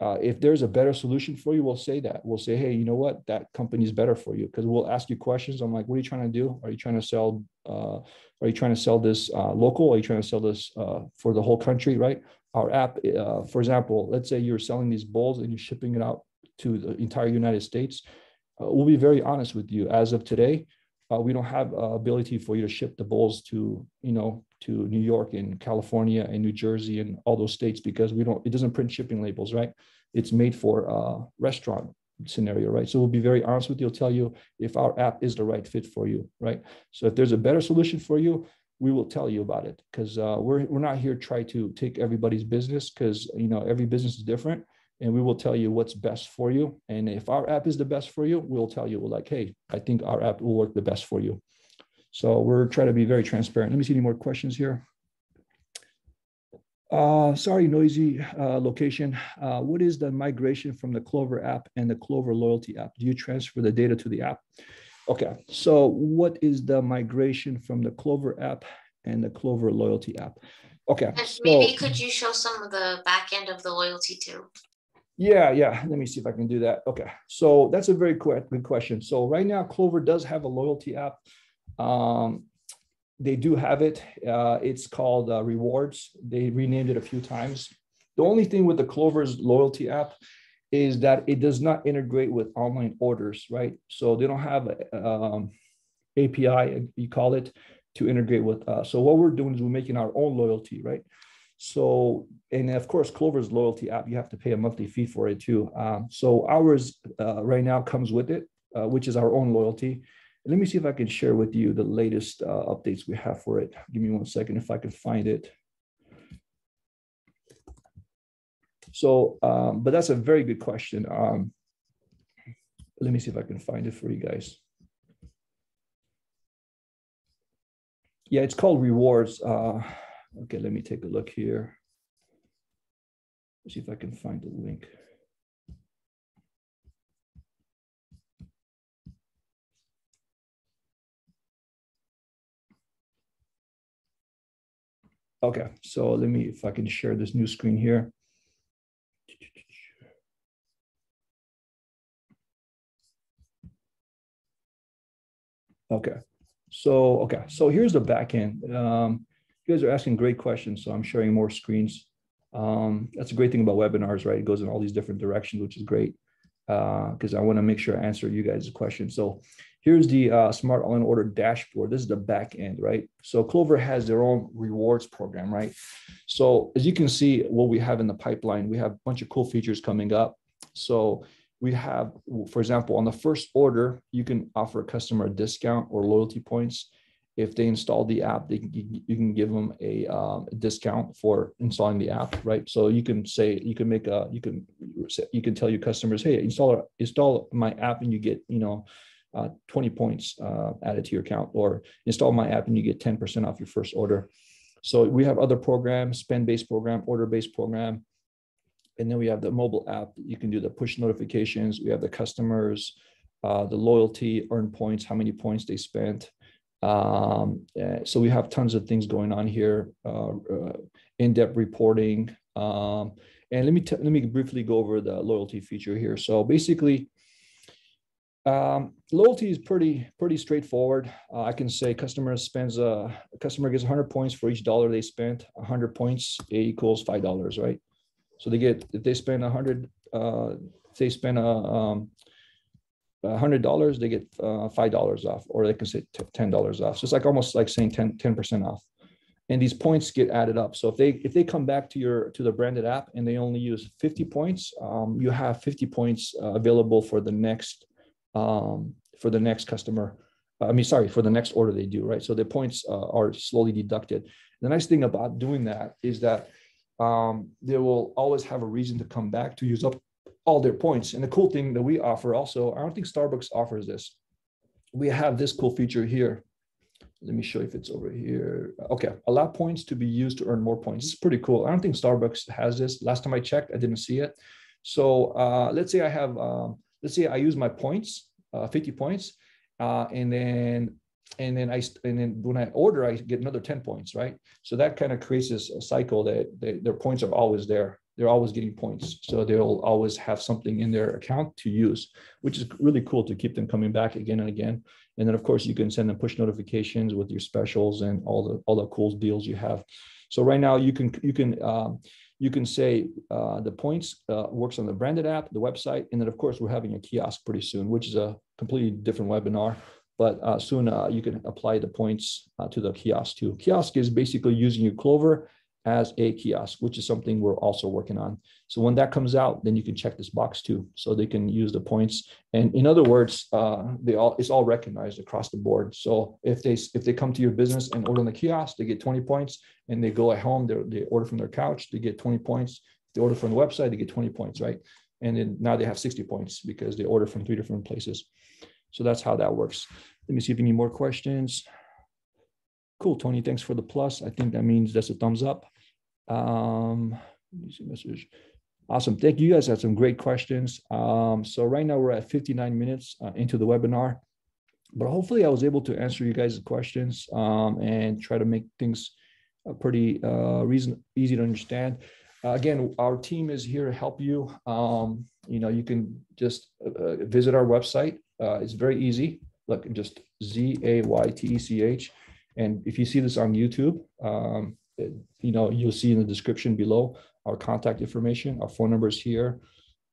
Uh, if there's a better solution for you, we'll say that. We'll say, hey, you know what? That company is better for you, because we'll ask you questions. I'm like, what are you trying to do? Are you trying to sell? Uh, are you trying to sell this uh, local? Are you trying to sell this uh, for the whole country, right? Our app, uh, for example, let's say you're selling these bowls and you're shipping it out to the entire United States. Uh, we'll be very honest with you. As of today, uh, we don't have uh, ability for you to ship the bowls to, you know, to New York and California and New Jersey and all those states, because we don't, it doesn't print shipping labels, right? It's made for a restaurant scenario, right? So we'll be very honest with you. We'll tell you if our app is the right fit for you, right? So if there's a better solution for you, we will tell you about it, because uh, we're, we're not here to try to take everybody's business, because, you know, every business is different. And we will tell you what's best for you. And if our app is the best for you, we'll tell you, we're like, hey, I think our app will work the best for you. So we're trying to be very transparent. Let me see any more questions here. Uh, sorry, noisy uh, location. Uh, what is the migration from the Clover app and the Clover loyalty app? Do you transfer the data to the app? Okay, so what is the migration from the Clover app and the Clover loyalty app? Okay. And maybe so, could you show some of the back end of the loyalty too? Yeah, yeah. Let me see if I can do that. Okay. So that's a very quick, good question. So right now, Clover does have a loyalty app. Um, they do have it. Uh, it's called uh, Rewards. They renamed it a few times. The only thing with the Clover's loyalty app is that it does not integrate with online orders, right? So they don't have an um, A P I, you call it, to integrate with. Uh, so what we're doing is we're making our own loyalty, right? So, and of course, Clover's loyalty app, you have to pay a monthly fee for it too. Um, so ours uh, right now comes with it, uh, which is our own loyalty. Let me see if I can share with you the latest uh, updates we have for it. Give me one second if I can find it. So, um, but that's a very good question. Um, let me see if I can find it for you guys. Yeah, it's called Rewards. Uh, Okay, let me take a look here. Let's see if I can find the link. Okay, so let me, if I can share this new screen here. Okay, so, okay, so here's the back end. Um, You guys are asking great questions, so I'm sharing more screens. Um, that's a great thing about webinars, right? It goes in all these different directions, which is great because uh, I want to make sure I answer you guys' questions. So here's the uh, Smart Online Order dashboard. This is the back end, right? So Clover has their own rewards program, right? So as you can see what we have in the pipeline, we have a bunch of cool features coming up. So we have, for example, on the first order, you can offer a customer a discount or loyalty points. If they install the app, they can, you can give them a, um, a discount for installing the app, right? So you can say, you can make a, you can, you can tell your customers, hey, install, install my app and you get, you know, uh, twenty points uh, added to your account, or install my app and you get ten percent off your first order. So we have other programs, spend-based program, order-based program. And then we have the mobile app. You can do the push notifications. We have the customers, uh, the loyalty, earn points, how many points they spent. Um, so we have tons of things going on here, uh, uh, in-depth reporting. Um, and let me, let me briefly go over the loyalty feature here. So basically, um, loyalty is pretty, pretty straightforward. Uh, I can say customer spends, uh, a customer gets one hundred points for each dollar they spent. one hundred points equals five dollars, right? So they get, if they spend one hundred, uh, if they spend a, um, one hundred dollars, they get uh, five dollars off, or they can say ten dollars off. So it's like almost like saying ten percent off. And these points get added up. So if they if they come back to your to the branded app and they only use fifty points, um, you have fifty points uh, available for the next um, for the next customer. I mean, sorry, for the next order they do, right? So the points uh, are slowly deducted. The nice thing about doing that is that um, they will always have a reason to come back to use up all their points. And the cool thing that we offer also, I don't think Starbucks offers this. We have this cool feature here. Let me show you if it's over here. Okay, allow points to be used to earn more points. This is pretty cool. I don't think Starbucks has this. Last time I checked, I didn't see it. So uh, let's say I have, um, let's say I use my points, uh, fifty points, uh, and then and then I and then when I order, I get another ten points, right? So that kind of creates this cycle that they, their points are always there. They're always getting points. So they'll always have something in their account to use, which is really cool to keep them coming back again and again. And then of course you can send them push notifications with your specials and all the all the cool deals you have. So right now you can you can um, you can say uh, the points uh, works on the branded app, the website, and then of course we're having a kiosk pretty soon, which is a completely different webinar. But uh, soon uh, you can apply the points uh, to the kiosk too. Kiosk is basically using your Clover as a kiosk, which is something we're also working on. So when that comes out, then you can check this box too, so they can use the points. And in other words, uh, they all it's all recognized across the board. So if they if they come to your business and order on the kiosk, they get twenty points, and they go at home, they order from their couch, they get twenty points. If they order from the website, they get twenty points, right? And then now they have sixty points because they order from three different places. So that's how that works. Let me see if you need more questions. Cool, Tony, thanks for the plus. I think that means that's a thumbs up. Um, message. Awesome, thank you. You guys had some great questions. Um, so right now we're at fifty-nine minutes uh, into the webinar, but hopefully I was able to answer you guys' questions um, and try to make things pretty uh, reason easy to understand. Again, our team is here to help you. Um, you know, you can just uh, visit our website. Uh, it's very easy. Look, just Z A Y T E C H. And if you see this on YouTube, um, it, you know, you'll see in the description below our contact information. Our phone number is here,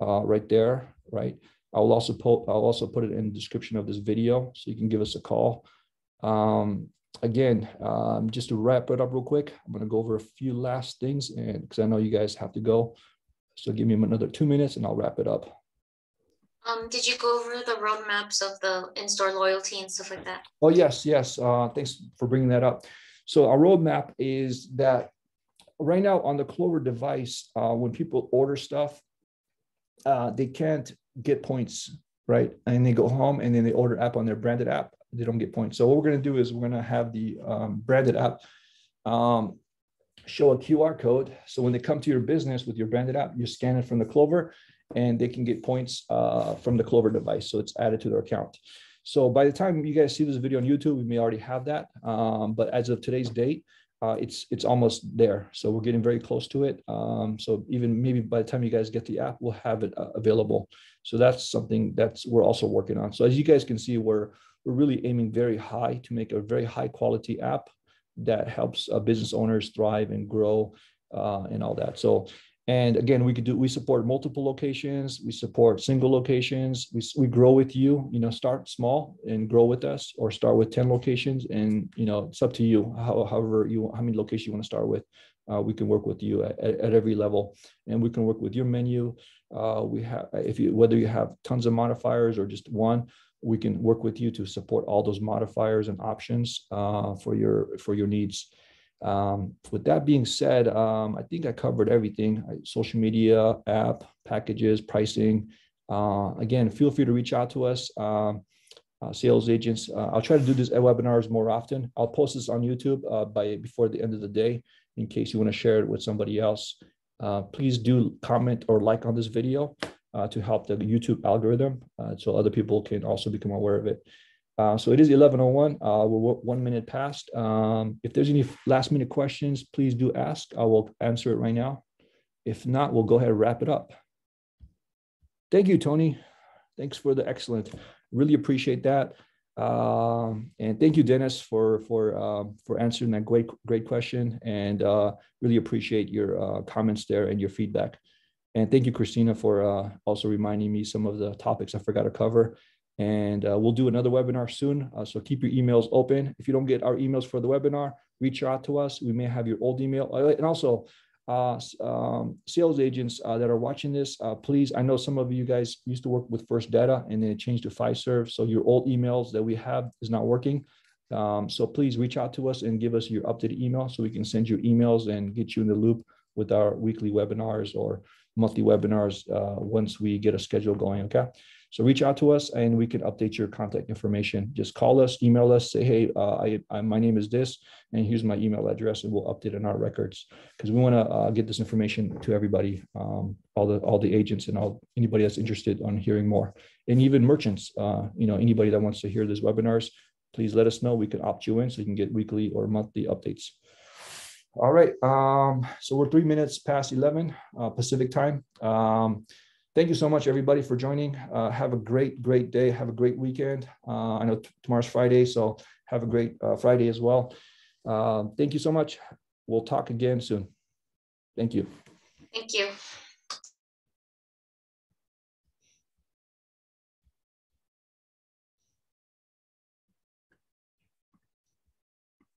uh, right there, right? I'll also, po- I'll also put it in the description of this video so you can give us a call. Um, Again, um, just to wrap it up real quick, I'm going to go over a few last things, and because I know you guys have to go, so give me another two minutes and I'll wrap it up. Um, did you go over the roadmaps of the in-store loyalty and stuff like that? Oh yes, yes. Uh, thanks for bringing that up. So our roadmap is that right now on the Clover device, uh, when people order stuff, uh, they can't get points, right? And they go home and then they order app on their branded app. They don't get points. So what we're going to do is we're going to have the um, branded app um, show a Q R code. So when they come to your business with your branded app, you scan it from the Clover and they can get points uh, from the Clover device. So it's added to their account. So by the time you guys see this video on YouTube, we may already have that. Um, but as of today's date, uh, it's it's almost there. So we're getting very close to it. Um, so even maybe by the time you guys get the app, we'll have it uh, available. So that's something that's we're also working on. So as you guys can see, we're We're really aiming very high to make a very high quality app that helps uh, business owners thrive and grow uh, and all that. So, and again, we could do, we support multiple locations, we support single locations, we, we grow with you, you know, start small and grow with us, or start with ten locations. And, you know, it's up to you, how, however you, how many locations you want to start with. Uh, we can work with you at, at every level, and we can work with your menu. Uh, we have, if you, whether you have tons of modifiers or just one, we can work with you to support all those modifiers and options uh, for your for your needs. Um, with that being said, um, I think I covered everything. I, social media, app, packages, pricing. Uh, again, feel free to reach out to us, uh, uh, sales agents. Uh, I'll try to do these webinars more often. I'll post this on YouTube uh, by before the end of the day in case you want to share it with somebody else. Uh, please do comment or like on this video. Uh, to help the YouTube algorithm, uh, so other people can also become aware of it. Uh, so it is eleven oh one, uh, we're one minute past. Um, if there's any last minute questions, please do ask. I will answer it right now. If not, we'll go ahead and wrap it up. Thank you, Tony. Thanks for the excellent. Really appreciate that. Um, and thank you, Dennis, for for um, for answering that great, great question, and uh, really appreciate your uh, comments there and your feedback. And thank you, Christina, for uh, also reminding me some of the topics I forgot to cover. And uh, we'll do another webinar soon. Uh, so keep your emails open. If you don't get our emails for the webinar, reach out to us. We may have your old email. And also, uh, um, sales agents uh, that are watching this, uh, please, I know some of you guys used to work with First Data and then it changed to Fiserv. So your old emails that we have is not working. Um, so please reach out to us and give us your updated email so we can send you emails and get you in the loop with our weekly webinars or monthly webinars uh, once we get a schedule going, okay? So reach out to us and we can update your contact information. Just call us, email us, say, hey, uh, I, I, my name is this, and here's my email address, and we'll update in our records because we want to uh, get this information to everybody, um, all the all the agents and all anybody that's interested on hearing more. And even merchants, uh, you know, anybody that wants to hear these webinars, please let us know. We can opt you in so you can get weekly or monthly updates. All right, um, so we're three minutes past eleven uh, Pacific time. Um, thank you so much, everybody, for joining. Uh, have a great, great day. Have a great weekend. Uh, I know tomorrow's Friday, so have a great uh, Friday as well. Uh, thank you so much. We'll talk again soon. Thank you. Thank you.